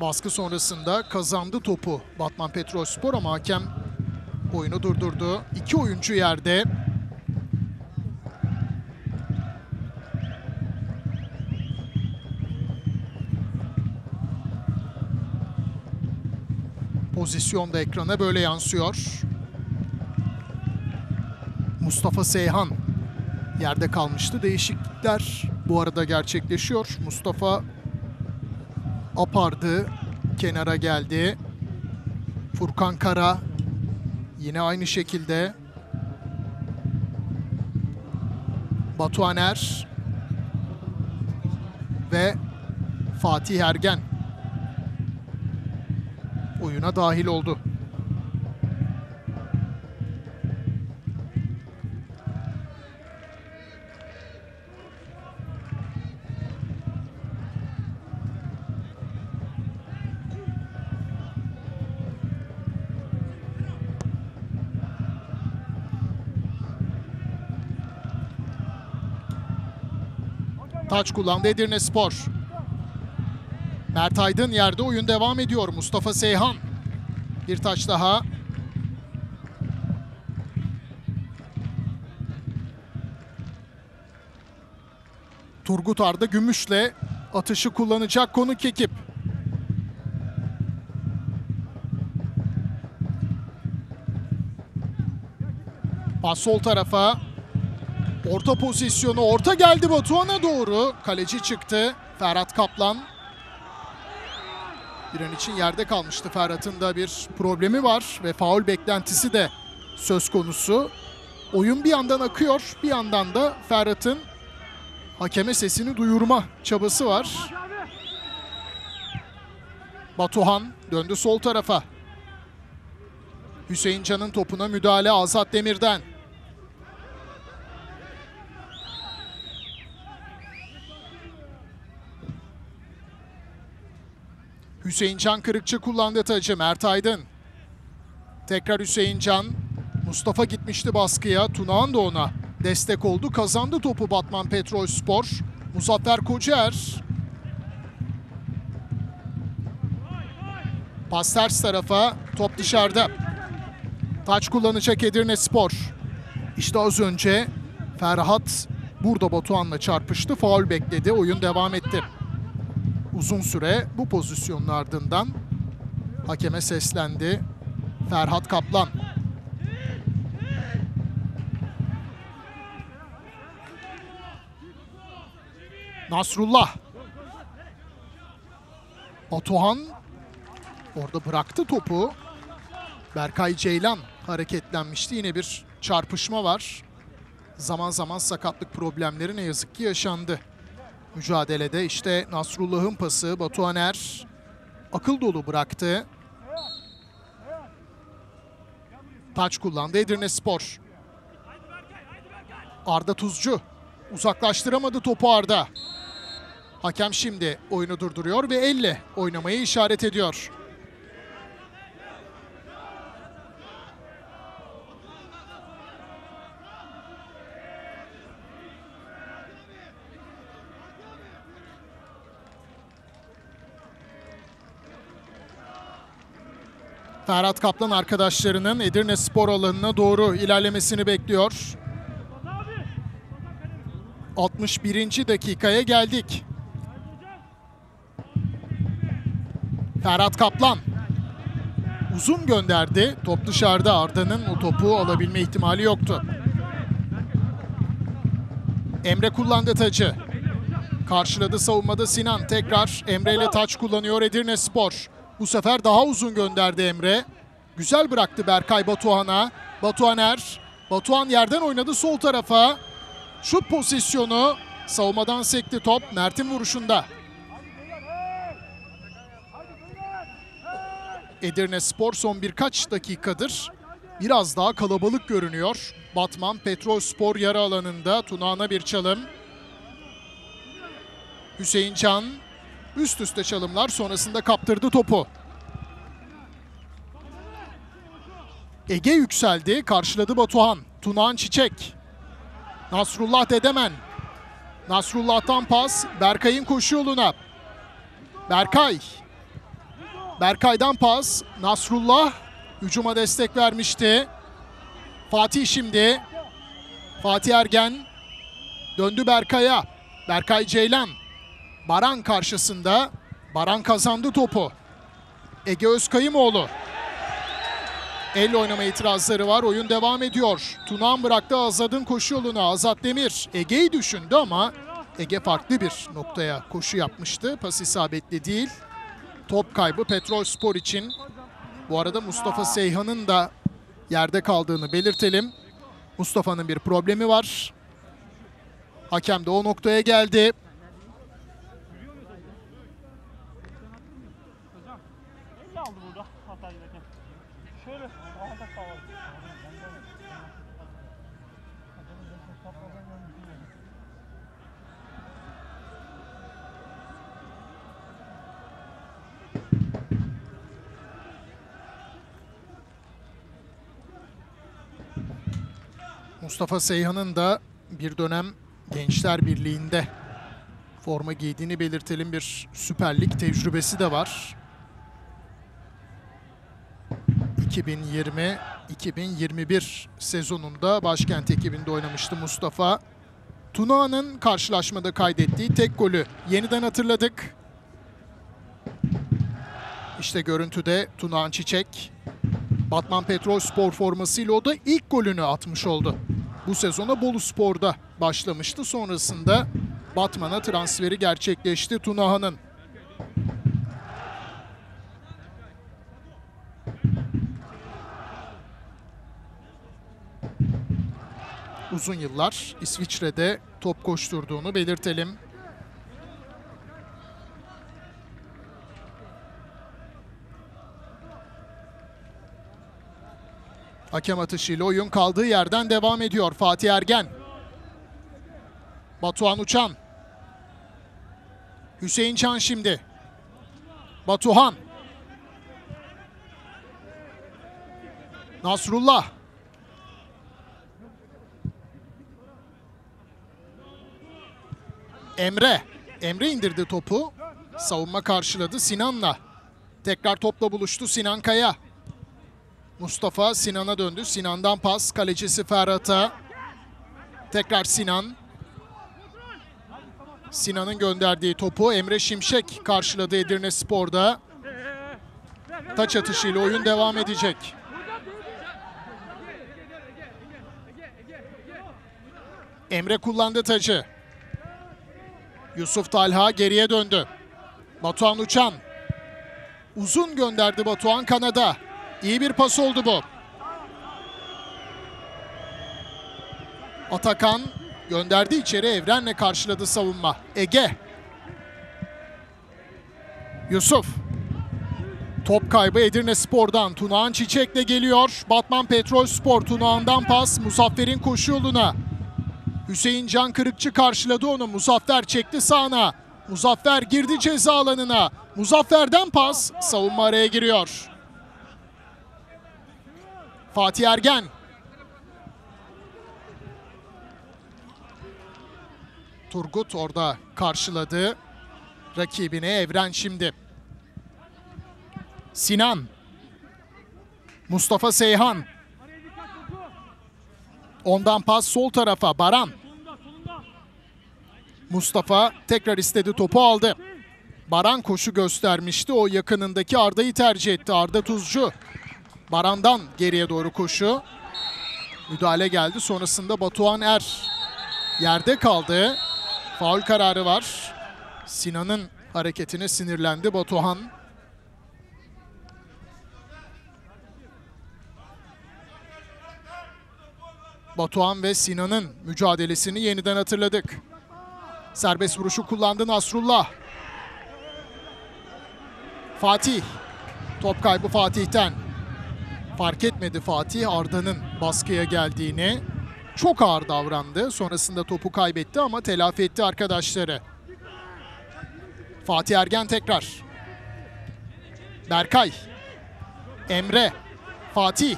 Baskı sonrasında kazandı topu Batman Petrolspor ama hakem oyunu durdurdu. İki oyuncu yerde. Pozisyon da ekrana böyle yansıyor. Mustafa Seyhan yerde kalmıştı. Değişiklikler bu arada gerçekleşiyor. Mustafa apardı, kenara geldi. Furkan Kara yine aynı şekilde. Batuhan Er ve Fatih Ergen oyuna dahil oldu. Taç kullandı Edirnespor. Mert Aydın yerde, oyun devam ediyor. Mustafa Seyhan. Bir taç daha. Turgut Arda Gümüş'le atışı kullanacak konuk ekip. Pas sol tarafa. Orta pozisyonu, orta geldi Batuhan'a doğru. Kaleci çıktı. Ferhat Kaplan. bir an için yerde kalmıştı. Ferhat'ın da bir problemi var ve faul beklentisi de söz konusu. Oyun bir yandan akıyor, bir yandan da Ferhat'ın hakeme sesini duyurma çabası var. Batuhan döndü sol tarafa. Hüseyin Can'ın topuna müdahale Azat Demir'den. Hüseyin Can Kırıkçı kullandı tacı. Mert Aydın. Tekrar Hüseyin Can. Mustafa gitmişti baskıya. Tunağan da ona destek oldu. Kazandı topu Batman Petrolspor. Muzaffer Kocaer. Pas ters tarafa. Top dışarıda. Taç kullanacak Edirnespor. İşte az önce Ferhat burada Batuhan'la çarpıştı. Faul bekledi. Oyun devam etti. Uzun süre bu pozisyonun ardından hakeme seslendi Ferhat Kaplan. Nasrullah. Batuhan orada bıraktı topu. Berkay Ceylan hareketlenmişti. Yine bir çarpışma var. Zaman zaman sakatlık problemleri ne yazık ki yaşandı. Mücadelede işte Nasrullah'ın pası. Batuhan Er akıl dolu bıraktı. Taç kullandı Edirnespor. Arda Tuzcu uzaklaştıramadı topu Arda. Hakem şimdi oyunu durduruyor ve elle oynamayı işaret ediyor. Ferhat Kaplan arkadaşlarının Edirnespor alanına doğru ilerlemesini bekliyor. 61. dakikaya geldik. Ferhat Kaplan uzun gönderdi. Top dışarıda. Arda'nın o topu alabilme ihtimali yoktu. Emre kullandı tacı. Karşıladı savunmada Sinan. Tekrar Emre ile taç kullanıyor Edirnespor. Bu sefer daha uzun gönderdi Emre. Güzel bıraktı Berkay Batuhan'a. Batuhan Er. Batuhan yerden oynadı sol tarafa. Şut pozisyonu. Savunmadan sekti top. Mert'in vuruşunda. Edirnespor son birkaç dakikadır biraz daha kalabalık görünüyor. Batman Petrolspor yarı alanında. Tunağan'a bir çalım. Hüseyin Can. Üst üste çalımlar sonrasında kaptırdı topu. Ege yükseldi. Karşıladı Batuhan. Tunağan Çiçek. Nasrullah Dedemen. Nasrullah'tan pas. Berkay'ın koşu yoluna. Berkay. Berkay'dan pas. Nasrullah hücuma destek vermişti. Fatih şimdi. Fatih Ergen. Döndü Berkay'a. Berkay Ceylan. Baran karşısında. Baran kazandı topu. Ege Özkayımoğlu. Elle oynama itirazları var. Oyun devam ediyor. Tunağan bıraktı Azad'ın koşu yoluna. Azat Demir Ege'yi düşündü ama Ege farklı bir noktaya koşu yapmıştı. Pas isabetli değil. Top kaybı Petrolspor için. Bu arada Mustafa Seyhan'ın da yerde kaldığını belirtelim. Mustafa'nın bir problemi var. Hakem de o noktaya geldi. Mustafa Seyhan'ın da bir dönem Gençler Birliği'nde forma giydiğini belirtelim. Bir Süper Lig tecrübesi de var. 2020-2021 sezonunda başkent ekibinde oynamıştı Mustafa. Tunağan'ın karşılaşmada kaydettiği tek golü yeniden hatırladık. İşte görüntüde Tunağan Çiçek. Batman Petrolspor formasıyla o da ilk golünü atmış oldu. Bu sezona Boluspor'da başlamıştı. Sonrasında Batman'a transferi gerçekleşti Tunağan'ın. uzun yıllar İsviçre'de top koşturduğunu belirtelim. Hakem atışıyla oyun kaldığı yerden devam ediyor. Fatih Ergen. Batuhan Uçan. Hüseyin Can şimdi. Batuhan. Nasrullah. Emre. Emre indirdi topu. Savunma karşıladı Sinan'la. Tekrar topla buluştu Sinan Kaya. Mustafa Sinan'a döndü. Sinan'dan pas. Kalecisi Ferhat'a. Tekrar Sinan. Sinan'ın gönderdiği topu Emre Şimşek karşıladı Edirnespor'da. Taç atışıyla oyun devam edecek. Emre kullandı tacı. Yusuf Talha geriye döndü. Batuhan Uçan. Uzun gönderdi Batuhan kanada. İyi bir pas oldu bu. Atakan gönderdi içeri, Evren'le karşıladı savunma. Ege. Yusuf. Top kaybı Edirnespor'dan. Tunağan Çiçek'le geliyor. Batman Petrolspor Tunağan'dan pas. Muzaffer'in koşu yoluna. Hüseyin Can Kırıkçı karşıladı onu. Muzaffer çekti sağına. Muzaffer girdi ceza alanına. Muzaffer'den pas. Savunma araya giriyor. Fatih Ergen. Turgut orada karşıladı rakibine. Evren şimdi. Sinan. Mustafa Seyhan. Ondan pas sol tarafa Baran. Mustafa tekrar istedi, topu aldı. Baran koşu göstermişti. O yakınındaki Arda'yı tercih etti. Arda Tuzcu. Baran'dan geriye doğru koşu. Müdahale geldi. Sonrasında Batuhan Er yerde kaldı. Faul kararı var. Sinan'ın hareketine sinirlendi Batuhan. Batuhan ve Sinan'ın mücadelesini yeniden hatırladık. Serbest vuruşu kullandı Nasrullah. Fatih. Top kaybı Fatih'ten. Fark etmedi Fatih Arda'nın baskıya geldiğini. Çok ağır davrandı. Sonrasında topu kaybetti ama telafi etti arkadaşları. Fatih Ergen tekrar. Berkay. Emre. Fatih.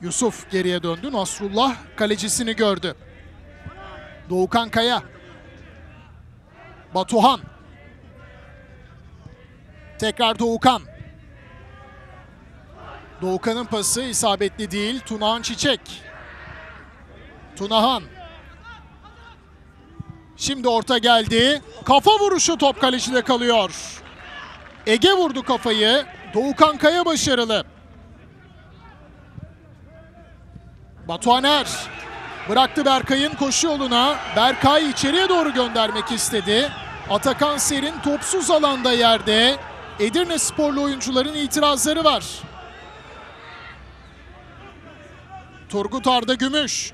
Yusuf geriye döndü. Nasrullah kalecisini gördü. Doğukan Kaya. Batuhan. Tekrar Doğukan. Doğukan'ın pası isabetli değil. Tunağan Çiçek. Tunahan. Şimdi orta geldi. Kafa vuruşu, top kalecide kalıyor. Ege vurdu kafayı. Doğukan Kaya başarılı. Batuhan Er bıraktı Berkay'ın koşu yoluna. Berkay içeriye doğru göndermek istedi. Atakan Ser'in topsuz alanda yerde. Edirnesporlu oyuncuların itirazları var. Turgut Arda Gümüş.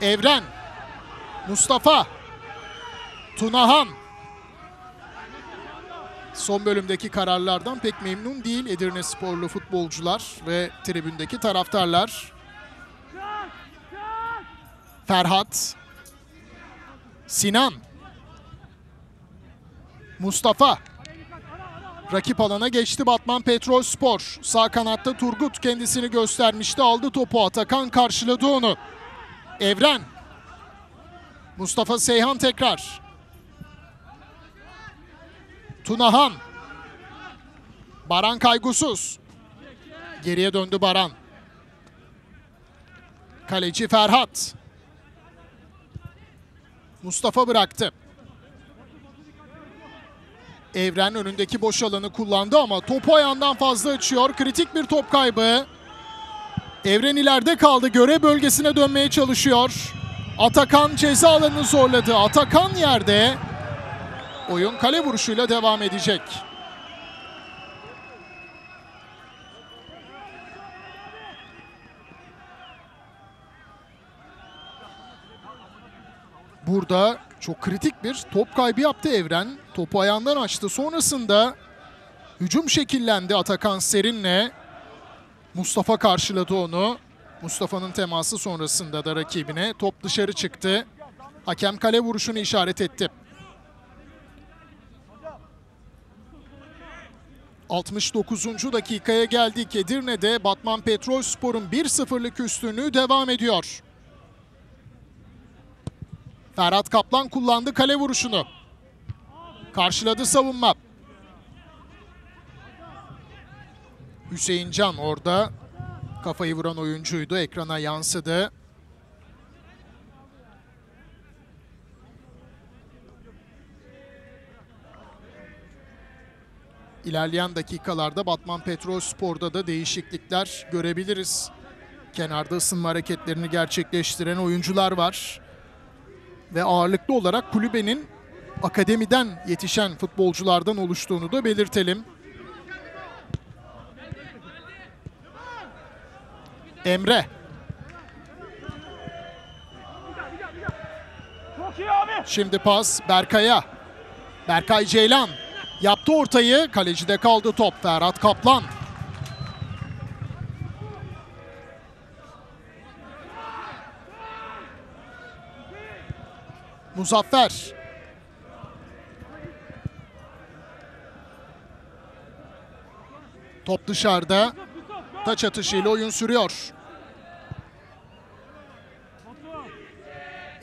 Evren. Mustafa. Tunahan. Son bölümdeki kararlardan pek memnun değil Edirnesporlu futbolcular ve tribündeki taraftarlar. Ferhat. Sinan. Mustafa. Rakip alana geçti Batman Petrolspor. Sağ kanatta Turgut kendisini göstermişti. Aldı topu, Atakan karşıladı onu. Evren. Mustafa Seyhan tekrar. Tunahan. Baran kaygısız. Geriye döndü Baran. Kaleci Ferhat. Mustafa bıraktı. Evren önündeki boş alanı kullandı ama topu ayağından fazla açıyor. Kritik bir top kaybı. Evren ileride kaldı. Görev bölgesine dönmeye çalışıyor. Atakan ceza alanını zorladı. Atakan yerde. Oyun kale vuruşuyla devam edecek. Burada çok kritik bir top kaybı yaptı Evren. Topu ayağından açtı. Sonrasında hücum şekillendi Atakan Serin'le. Mustafa karşıladı onu. Mustafa'nın teması sonrasında da rakibine top dışarı çıktı. Hakem kale vuruşunu işaret etti. 69. dakikaya geldik. Edirne'de Batman Petrolspor'un 1-0'lık üstünlüğü devam ediyor. Ferhat Kaplan kullandı kale vuruşunu. Karşıladı savunma. Hüseyin Can orada kafayı vuran oyuncuydu. Ekrana yansıdı. İlerleyen dakikalarda Batman Petrolspor'da da değişiklikler görebiliriz. Kenarda ısınma hareketlerini gerçekleştiren oyuncular var. Ve ağırlıklı olarak kulübenin akademiden yetişen futbolculardan oluştuğunu da belirtelim. Emre. Şimdi pas Berkay'a. Berkay Ceylan yaptı ortayı. Kalecide kaldı top. Ferhat Kaplan. Muzaffer. Top dışarıda. Taç atışıyla oyun sürüyor.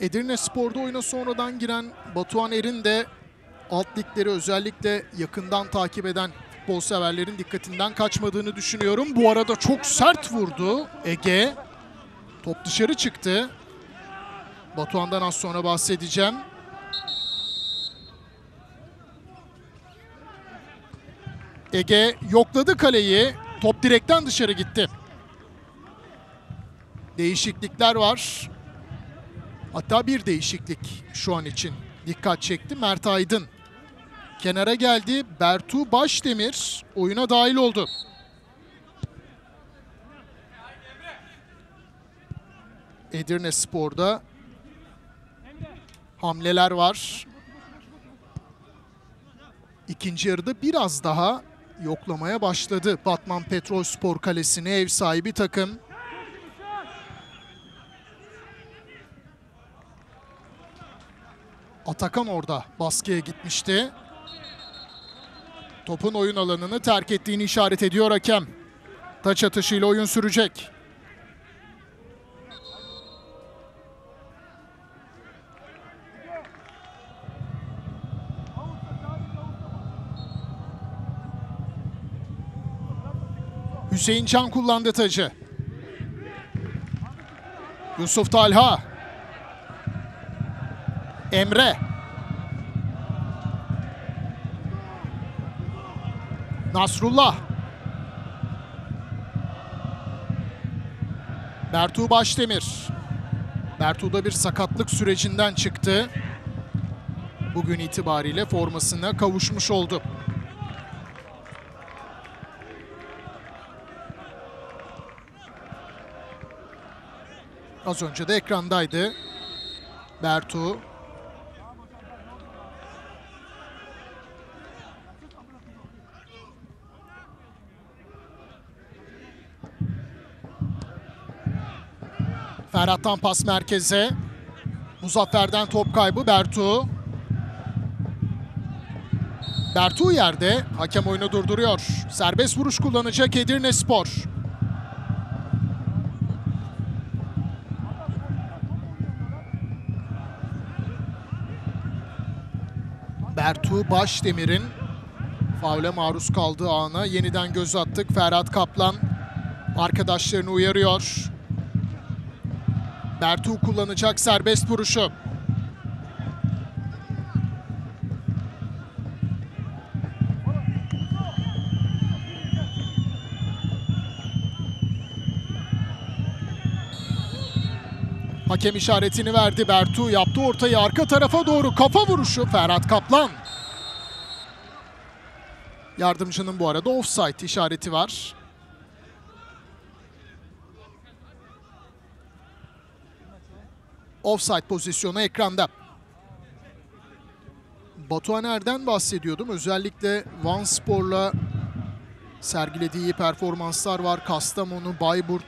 Edirnespor'da oyuna sonradan giren Batuhan Er'in de alt ligleri özellikle yakından takip eden futbol severlerin dikkatinden kaçmadığını düşünüyorum. Bu arada çok sert vurdu Ege. Top dışarı çıktı. Batuhan'dan az sonra bahsedeceğim. Ege yokladı kaleyi. Top direkten dışarı gitti. Değişiklikler var. Hatta bir değişiklik şu an için dikkat çekti. Mert Aydın kenara geldi. Bertu Başdemir oyuna dahil oldu. Edirnespor'da hamleler var. İkinci yarıda biraz daha yoklamaya başladı Batman Petrolspor kalesini ev sahibi takım. Atakan orada baskıya gitmişti. Topun oyun alanını terk ettiğini işaret ediyor hakem. Taç atışıyla oyun sürecek. Hüseyin Can kullandı tacı. Yusuf Talha. Emre. Nasrullah. Bertu Başdemir. Bertu'da bir sakatlık sürecinden çıktı. Bugün itibariyle formasına kavuşmuş oldu. Az önce de ekrandaydı. Bertu. Ferhat'tan pas merkeze. Muzaffer'den top kaybı. Bertu. Bertu yerde. Hakem oyunu durduruyor. Serbest vuruş kullanacak Edirnespor. Bertu Başdemir'in faule maruz kaldığı ana yeniden göz attık. Ferhat Kaplan arkadaşlarını uyarıyor. Bertu kullanacak serbest vuruşu. Hakem işaretini verdi. Bertu yaptı ortayı arka tarafa doğru. Kafa vuruşu Ferhat Kaplan. Yardımcının bu arada offside işareti var. Offside pozisyonu ekranda. Batuhan Er'den bahsediyordum. Özellikle Vanspor'la sergilediği performanslar var. Kastamonu, Bayburt,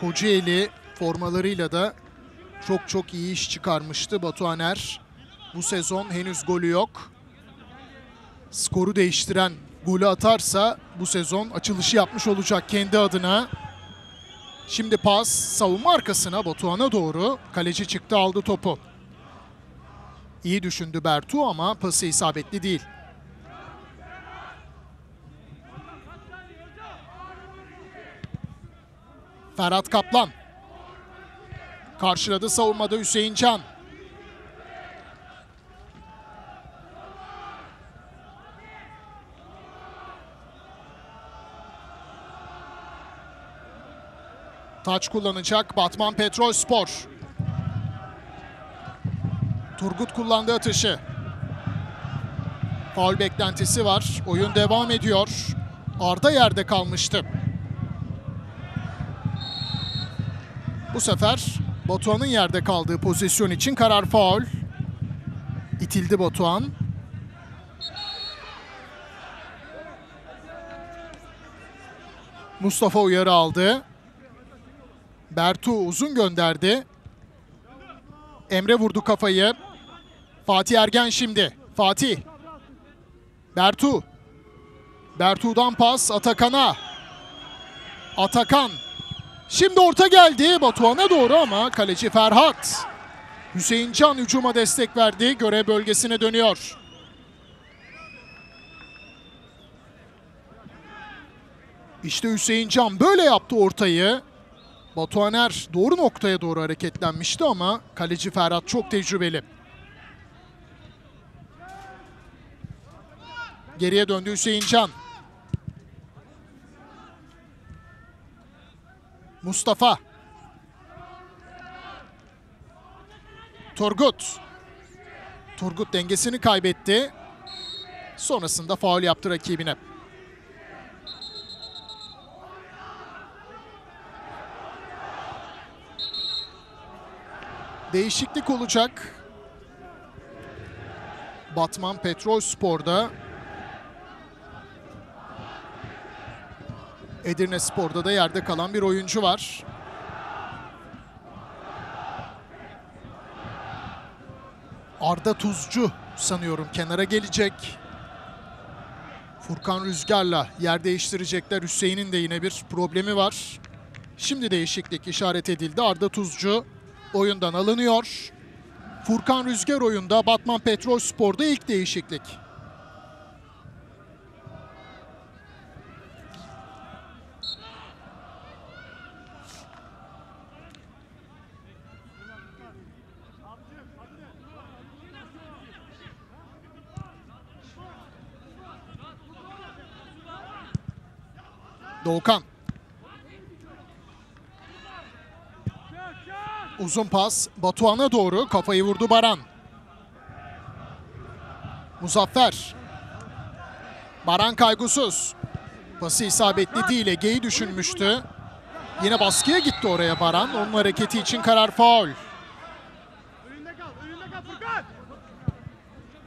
Kocaeli formalarıyla da çok çok iyi iş çıkarmıştı Batuhan Er. Bu sezon henüz golü yok. Skoru değiştiren golü atarsa bu sezon açılışı yapmış olacak kendi adına. Şimdi pas savunma arkasına, Batuhan'a doğru. Kaleci çıktı, aldı topu. İyi düşündü Bertu ama pası isabetli değil. Ferhat Kaplan. Karşıladı savunmada Hüseyin Can. Taç kullanacak Batman Petrolspor. Turgut kullandı atışı. Faul beklentisi var. Oyun devam ediyor. Arda yerde kalmıştı. Bu sefer Batuhan'ın yerde kaldığı pozisyon için karar faul. İtildi Batuhan. Mustafa uyarı aldı. Bertu uzun gönderdi. Emre vurdu kafayı. Fatih Ergen şimdi. Fatih. Bertu. Bertu'dan pas Atakan'a. Atakan. Şimdi orta geldi Batuhan'a doğru ama kaleci Ferhat. Hüseyin Can hücuma destek verdi. Görev bölgesine dönüyor. İşte Hüseyin Can böyle yaptı ortayı. Batuhan Er doğru noktaya doğru hareketlenmişti ama kaleci Ferhat çok tecrübeli. Geriye döndü Hüseyin Can. Mustafa. Turgut. Turgut dengesini kaybetti. Sonrasında faul yaptı rakibine. Değişiklik olacak. Batman Petrolspor'da, Edirnespor'da da yerde kalan bir oyuncu var. Arda Tuzcu sanıyorum kenara gelecek. Furkan Rüzgar'la yer değiştirecekler. Hüseyin'in de yine bir problemi var. Şimdi değişiklik işaret edildi. Arda Tuzcu oyundan alınıyor. Furkan Rüzgar oyunda, Batman Petrolspor'da ilk değişiklik. Doğukan. Uzun pas Batuhan'a doğru, kafayı vurdu Baran. Muzaffer. Baran kaygısız. Pası isabetli değil, Ege'yi düşünmüştü. Yine baskıya gitti oraya Baran. Onun hareketi için karar faul.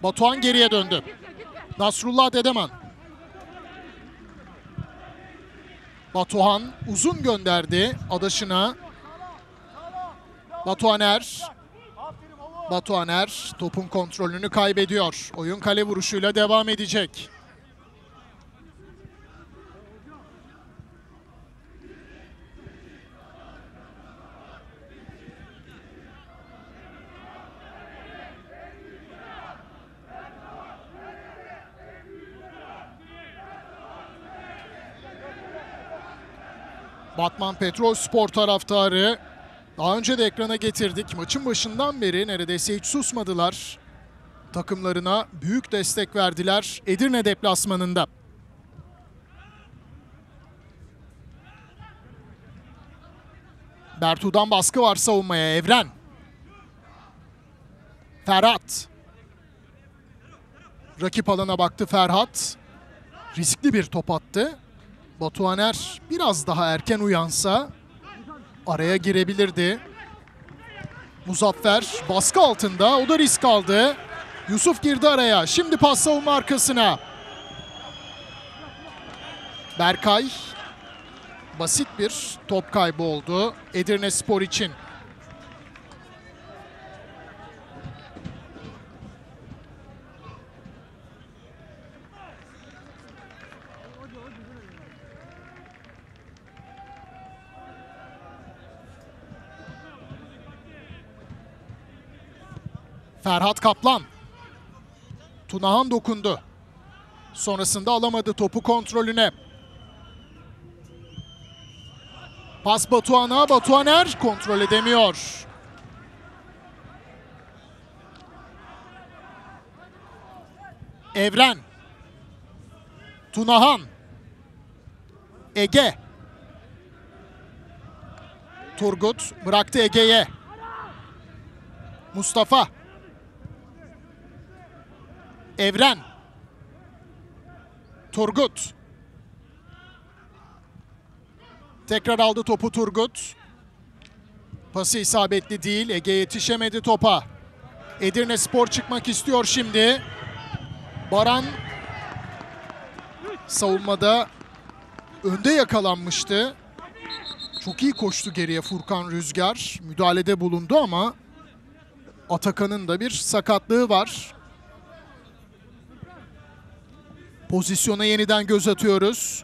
Batuhan geriye döndü. Nasrullah Dedeman. Batuhan uzun gönderdi adaşına. Batuhan Er. Batuhan Er topun kontrolünü kaybediyor. Oyun kale vuruşuyla devam edecek. Batman Petrolspor taraftarı. Daha önce de ekrana getirdik. Maçın başından beri neredeyse hiç susmadılar. Takımlarına büyük destek verdiler Edirne deplasmanında. Bertu'dan baskı var savunmaya. Evren. Ferhat. Rakip alana baktı Ferhat. Riskli bir top attı. Batuhan Er biraz daha erken uyansa araya girebilirdi. Muzaffer baskı altında, o da risk aldı. Yusuf girdi araya. Şimdi pas savunma arkasına. Berkay. Basit bir top kaybı oldu Edirnespor için. Ferhat Kaplan. Tunahan dokundu. Sonrasında alamadı topu kontrolüne. Pas Batuhan'a. Batuhaner kontrol edemiyor. Evren. Tunahan. Ege. Turgut bıraktı Ege'ye. Mustafa. Evren. Turgut. Tekrar aldı topu Turgut. Pası isabetli değil. Ege yetişemedi topa. Edirnespor çıkmak istiyor şimdi. Baran savunmada önde yakalanmıştı. Çok iyi koştu geriye Furkan Rüzgar. Müdahalede bulundu ama Atakan'ın da bir sakatlığı var. Pozisyona yeniden göz atıyoruz.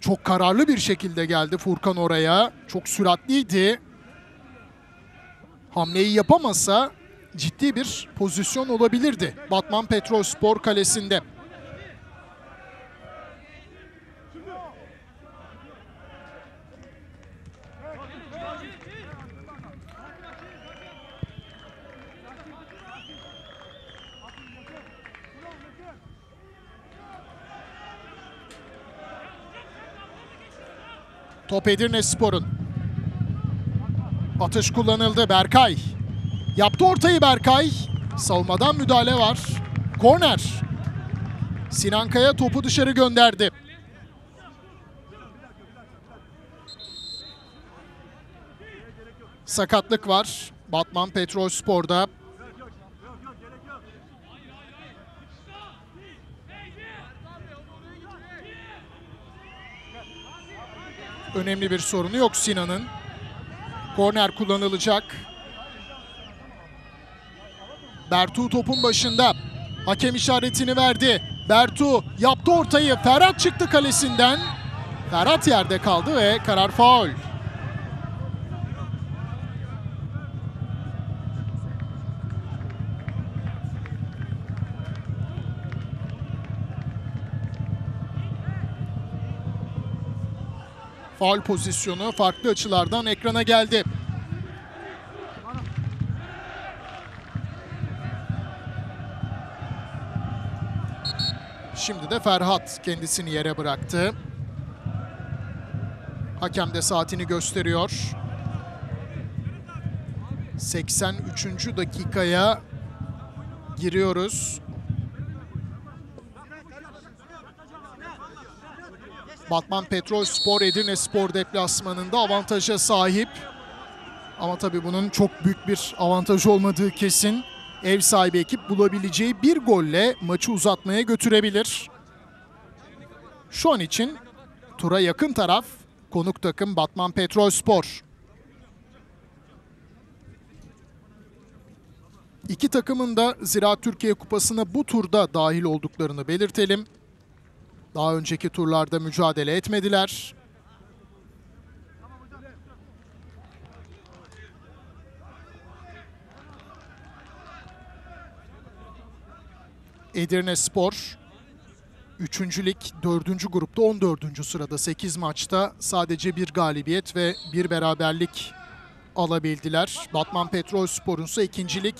Çok kararlı bir şekilde geldi Furkan oraya. Çok süratliydi. Hamleyi yapamasa ciddi bir pozisyon olabilirdi Batman Petrolspor kalesinde. Top Edirnespor'un. Atış kullanıldı. Berkay. Yaptı ortayı Berkay. Savunmadan müdahale var. Korner. Sinan Kaya topu dışarı gönderdi. Sakatlık var Batman Petrolspor'da. Önemli bir sorunu yok Sinan'ın. Korner kullanılacak. Bertu topun başında. Hakem işaretini verdi. Bertu yaptı ortayı. Ferhat çıktı kalesinden. Ferhat yerde kaldı ve karar faul. Faul pozisyonu farklı açılardan ekrana geldi. Şimdi de Ferhat kendisini yere bıraktı. Hakem de saatini gösteriyor. 83. dakikaya giriyoruz. Batman Petrolspor Edirnespor deplasmanında avantaja sahip. Ama tabii bunun çok büyük bir avantaj olmadığı kesin. Ev sahibi ekip bulabileceği bir golle maçı uzatmaya götürebilir. Şu an için tura yakın taraf konuk takım Batman Petrolspor. İki takımın da Ziraat Türkiye Kupası'na bu turda dahil olduklarını belirtelim. Daha önceki turlarda mücadele etmediler. Edirnespor 3. Lig 4. grupta 14. sırada 8 maçta sadece bir galibiyet ve bir beraberlik alabildiler. Batman Petrolspor'un ise 2. Lig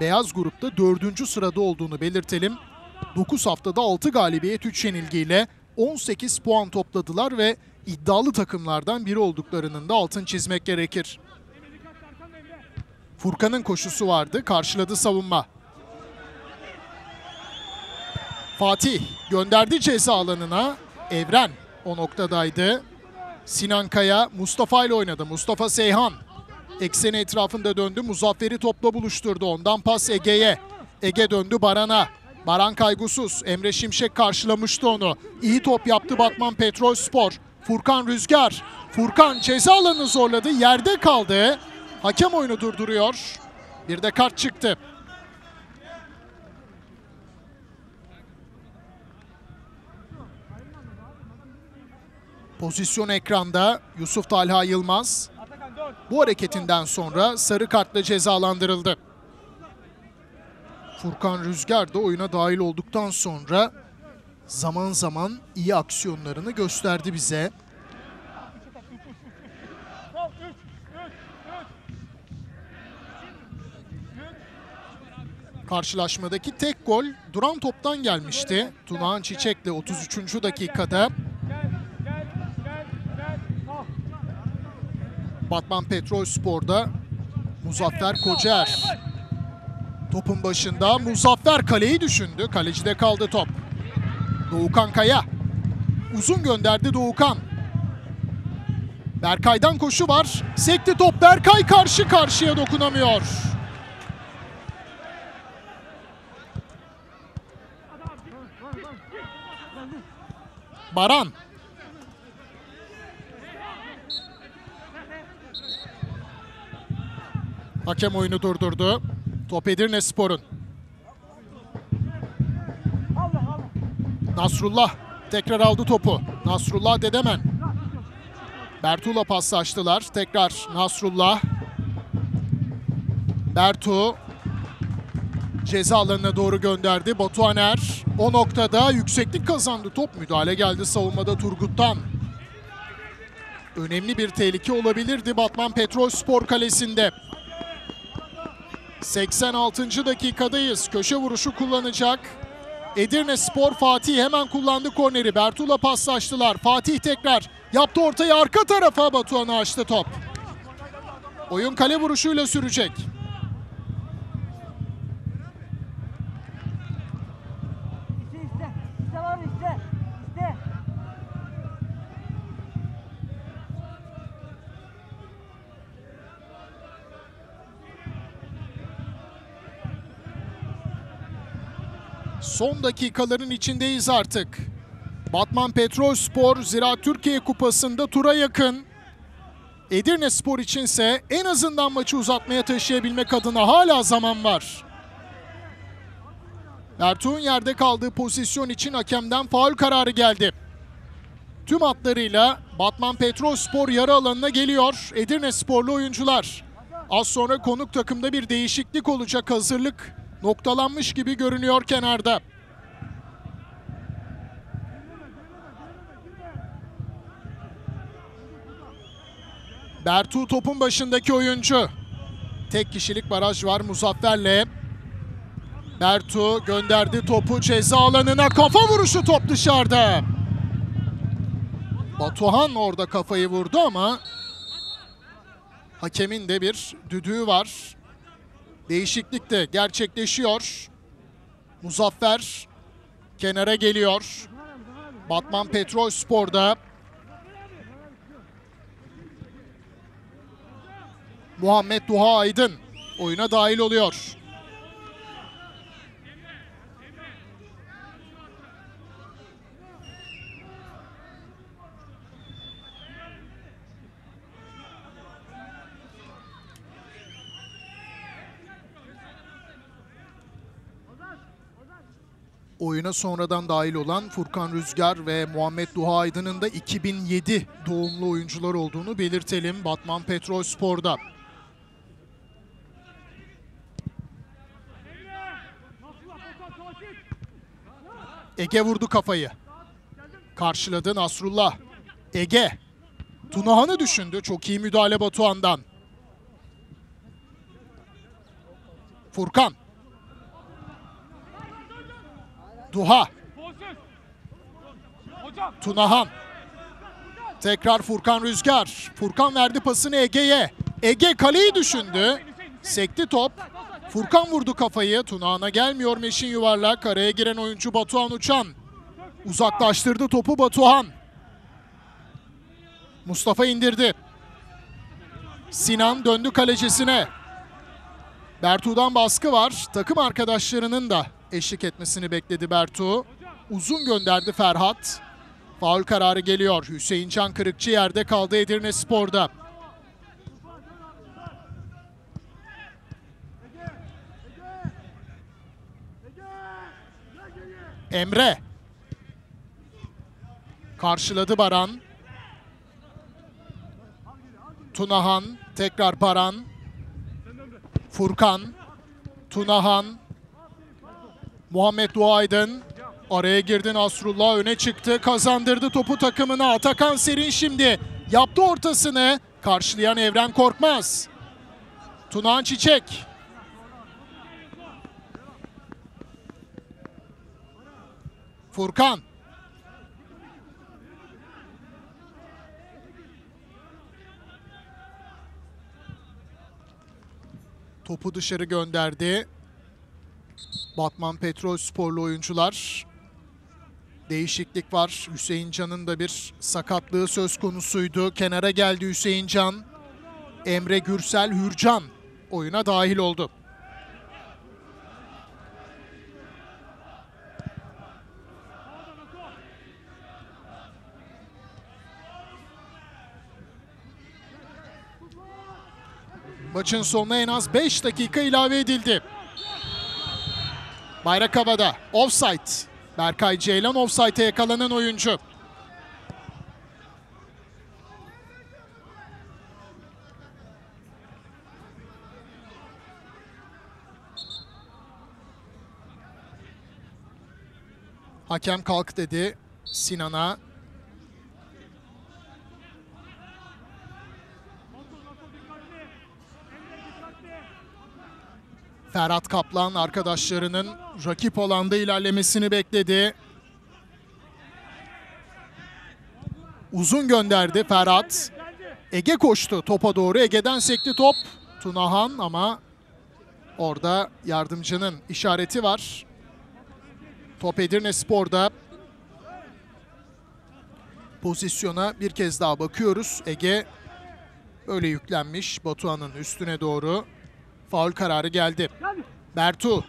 beyaz grupta 4. sırada olduğunu belirtelim. 9 haftada 6 galibiyet 3 yenilgiyle 18 puan topladılar ve iddialı takımlardan biri olduklarının da altını çizmek gerekir. Furkan'ın koşusu vardı. Karşıladı savunma. Fatih gönderdi ceza alanına. Evren o noktadaydı. Sinan Kaya Mustafa ile oynadı. Mustafa Seyhan. Ekseni etrafında döndü. Muzaffer'i topla buluşturdu. Ondan pas Ege'ye. Ege döndü Baran'a. Baran kaygısız. Emre Şimşek karşılamıştı onu. İyi top yaptı Batman Petrolspor. Furkan Rüzgar. Furkan ceza alanını zorladı. Yerde kaldı. Hakem oyunu durduruyor. Bir de kart çıktı. Pozisyon ekranda. Yusuf Talha Yılmaz bu hareketinden sonra sarı kartla cezalandırıldı. Furkan Rüzgar da oyuna dahil olduktan sonra zaman zaman iyi aksiyonlarını gösterdi bize. Karşılaşmadaki tek gol duran toptan gelmişti. Tunağan Çiçek'le 33. dakikada. Batman Petrolspor'da Muzaffer Kocaer. Topun başında Muzaffer kaleyi düşündü. Kalecide kaldı top. Doğukan Kaya. Uzun gönderdi Doğukan. Berkay'dan koşu var. Sekti top. Berkay karşı karşıya dokunamıyor. Baran. Hakem oyunu durdurdu. Top Edirnespor'un. Nasrullah tekrar aldı topu. Nasrullah Dedemen. Bertu'la paslaştılar. Tekrar Nasrullah. Bertu ceza alanına doğru gönderdi. Batuhan Er o noktada yükseklik kazandı. Top müdahale geldi savunmada Turgut'tan. Önemli bir tehlike olabilirdi Batman Petrolspor kalesinde. 86. dakikadayız. Köşe vuruşu kullanacak Edirnespor. Fatih hemen kullandı korneri. Bertu'la paslaştılar. Fatih tekrar yaptı ortayı, arka tarafa Batuhan'ı açtı top. Oyun kale vuruşuyla sürecek. Son dakikaların içindeyiz artık. Batman Petrolspor Ziraat Türkiye Kupası'nda tura yakın. Edirnespor içinse en azından maçı uzatmaya taşıyabilmek adına hala zaman var. Ertuğ'un yerde kaldığı pozisyon için hakemden faul kararı geldi. Tüm hatlarıyla Batman Petrolspor yarı alanına geliyor Edirnesporlu oyuncular. Az sonra konuk takımda bir değişiklik olacak, hazırlık noktalanmış gibi görünüyor kenarda. Bertu topun başındaki oyuncu. Tek kişilik baraj var Muzaffer'le. Bertu gönderdi topu ceza alanına. Kafa vuruşu, top dışarıda. Batuhan orada kafayı vurdu ama hakemin de bir düdüğü var. Değişiklik de gerçekleşiyor. Muzaffer kenara geliyor. Batman Petrolspor'da Muhammed Duha Aydın oyuna dahil oluyor. Oyuna sonradan dahil olan Furkan Rüzgar ve Muhammed Duha Aydın'ın da 2007 doğumlu oyuncular olduğunu belirtelim Batman Petrolspor'da. Ege vurdu kafayı. Karşıladı Nasrullah. Ege. Tunahan'ı düşündü. Çok iyi müdahale Batuhan'dan. Furkan. Duha. Tunahan. Tekrar Furkan Rüzgar. Furkan verdi pasını Ege'ye. Ege kaleyi düşündü. Sekti top. Furkan vurdu kafayı. Tunahan'a gelmiyor meşin yuvarlak. Araya giren oyuncu Batuhan Uçan. Uzaklaştırdı topu Batuhan. Mustafa indirdi. Sinan döndü kalecisine. Bertu'dan baskı var. Takım arkadaşlarının da eşlik etmesini bekledi Bertu. Uzun gönderdi Ferhat. Faul kararı geliyor. Hüseyin Can Kırıkçı yerde kaldı Edirnespor'da. Emre. Karşıladı Baran. Tunahan. Tekrar Baran. Furkan. Tunahan. Muhammed Duaydın. Araya girdin Asrullah, öne çıktı. Kazandırdı topu takımına. Atakan Serin şimdi. Yaptı ortasını. Karşılayan Evren Korkmaz. Tunahan Çiçek. Furkan. Topu dışarı gönderdi. Batman Petrolsporlu oyuncular. Değişiklik var. Hüseyin Can'ın da bir sakatlığı söz konusuydu. Kenara geldi Hüseyin Can. Emre Gürsel Hürcan oyuna dahil oldu. Maçın sonuna en az 5 dakika ilave edildi. Bayrak havada. Offside. Berkay Ceylan offside'e yakalanan oyuncu. Hakem kalk dedi Sinan'a. Ferhat Kaplan arkadaşlarının rakip alanda ilerlemesini bekledi. Uzun gönderdi Ferhat. Ege koştu topa doğru. Ege'den sekti top. Tunahan ama orada yardımcının işareti var. Top Edirnespor'da. Pozisyona bir kez daha bakıyoruz. Ege öyle yüklenmiş Batuhan'ın üstüne doğru. Faul kararı geldi. Bertu.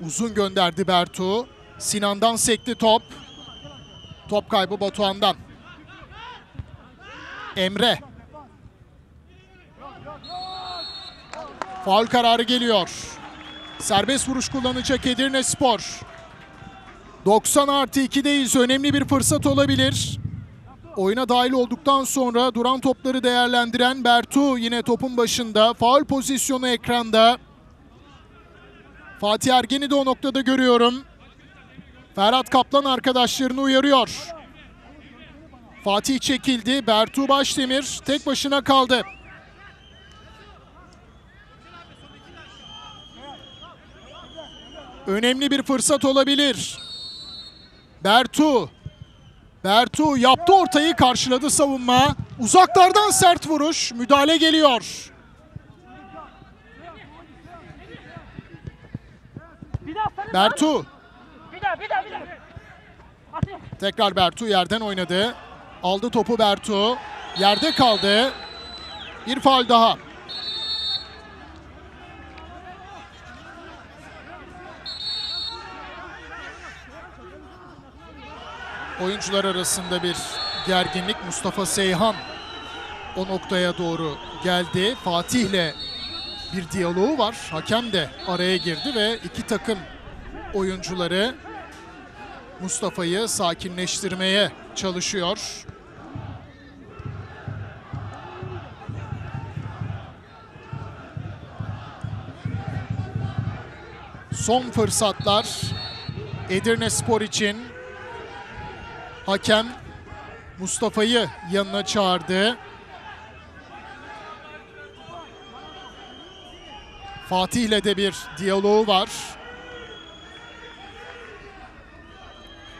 Uzun gönderdi Bertu. Sinan'dan sekti top. Top kaybı Batuhan'dan. Emre. Faul kararı geliyor. Serbest vuruş kullanacak Edirnespor. 90+2'deyiz. Önemli bir fırsat olabilir. Oyuna dahil olduktan sonra duran topları değerlendiren Bertu yine topun başında. Faul pozisyonu ekranda. Fatih Ergen'i de o noktada görüyorum. Ferhat Kaplan arkadaşlarını uyarıyor. Fatih çekildi. Bertu Başdemir tek başına kaldı. Önemli bir fırsat olabilir. Bertu. Bertu yaptı ortayı, karşıladı savunma. Uzaklardan sert vuruş. Müdahale geliyor. Bertu. Tekrar Bertu yerden oynadı. Aldı topu Bertu. Yerde kaldı. Bir faul daha. Oyuncular arasında bir gerginlik. Mustafa Seyhan o noktaya doğru geldi. Fatih'le bir diyaloğu var. Hakem de araya girdi ve iki takım oyuncuları Mustafa'yı sakinleştirmeye çalışıyor. Son fırsatlar Edirnespor için. Hakem Mustafa'yı yanına çağırdı. Fatih'le de bir diyaloğu var.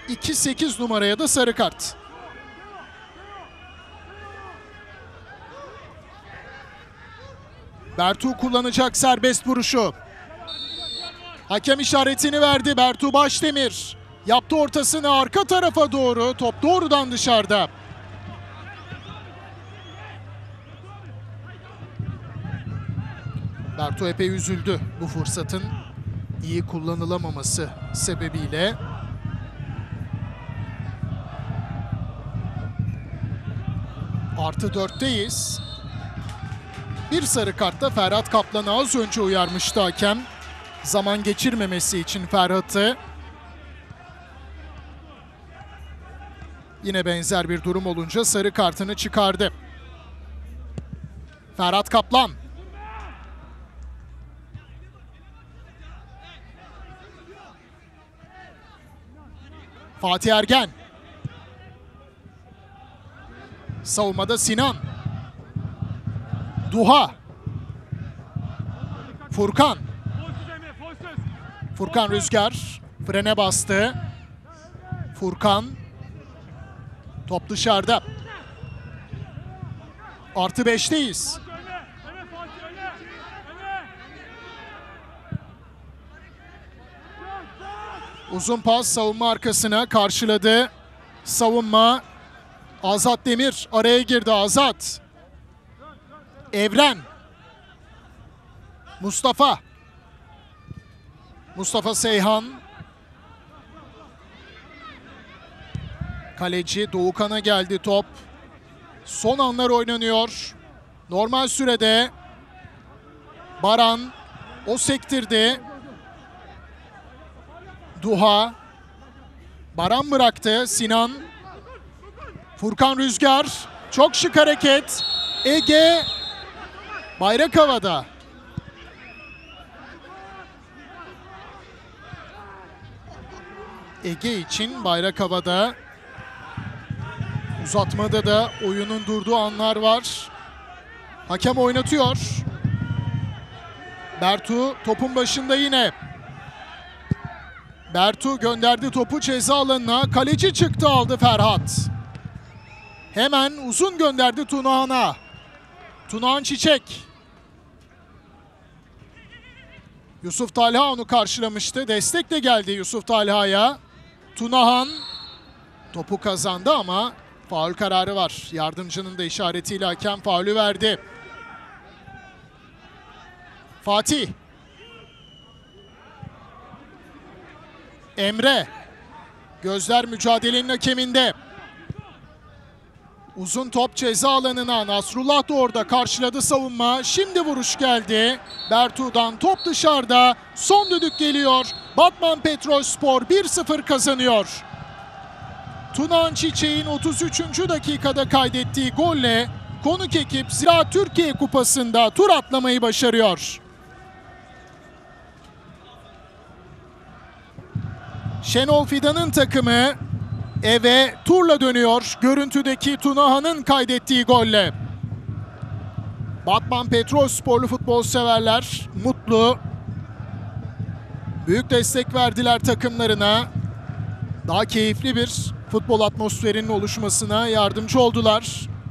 2-8 numaraya da sarı kart. Bertu kullanacak serbest vuruşu. Hakem işaretini verdi. Bertu Başdemir. Yaptı ortasını arka tarafa doğru. Top doğrudan dışarıda. Dartu epey üzüldü bu fırsatın iyi kullanılamaması sebebiyle. Artı 4'teyiz. Bir sarı kartta Ferhat Kaplan'ı az önce uyarmıştı hakem. Zaman geçirmemesi için Ferhat'ı. Yine benzer bir durum olunca sarı kartını çıkardı. Ferhat Kaplan. Fatih Ergen. Savunmada Sinan. Duha. Furkan. Furkan Rüzgar. Frene bastı. Furkan. Top dışarıda. Artı 5'teyiz. Uzun pas savunma arkasına karşıladı. Savunma. Azat Demir araya girdi. Azat. Evren. Mustafa. Mustafa Seyhan. Kaleci Doğukan'a geldi top. Son anlar oynanıyor. Normal sürede Baran o sektirdi. Duha. Baran bıraktı. Sinan. Furkan Rüzgar. Çok şık hareket. Ege. Bayrak havada. Ege için bayrak havada. Uzatmada da oyunun durduğu anlar var. Hakem oynatıyor. Bertu topun başında yine. Bertu gönderdi topu ceza alanına. Kaleci çıktı aldı Ferhat. Hemen uzun gönderdi Tunahan'a. Tunahan Çiçek. Yusuf Talha onu karşılamıştı. Destek de geldi Yusuf Talha'ya. Tunahan topu kazandı ama faul kararı var. Yardımcının da işaretiyle hakem faulü verdi. Fatih. Emre. Gözler mücadelenin hakeminde. Uzun top ceza alanına. Nasrullah da orada karşıladı savunma. Şimdi vuruş geldi. Bertu'dan top dışarıda. Son düdük geliyor. Batman Petrolspor 1-0 kazanıyor. Tunahan Çiçek'in 33. dakikada kaydettiği golle konuk ekip Ziraat Türkiye Kupası'nda tur atlamayı başarıyor. Şenol Fidan'ın takımı eve turla dönüyor görüntüdeki Tunahan'ın kaydettiği golle. Batman Petrolsporlu futbol severler mutlu. Büyük destek verdiler takımlarına. Daha keyifli bir futbol atmosferinin oluşmasına yardımcı oldular.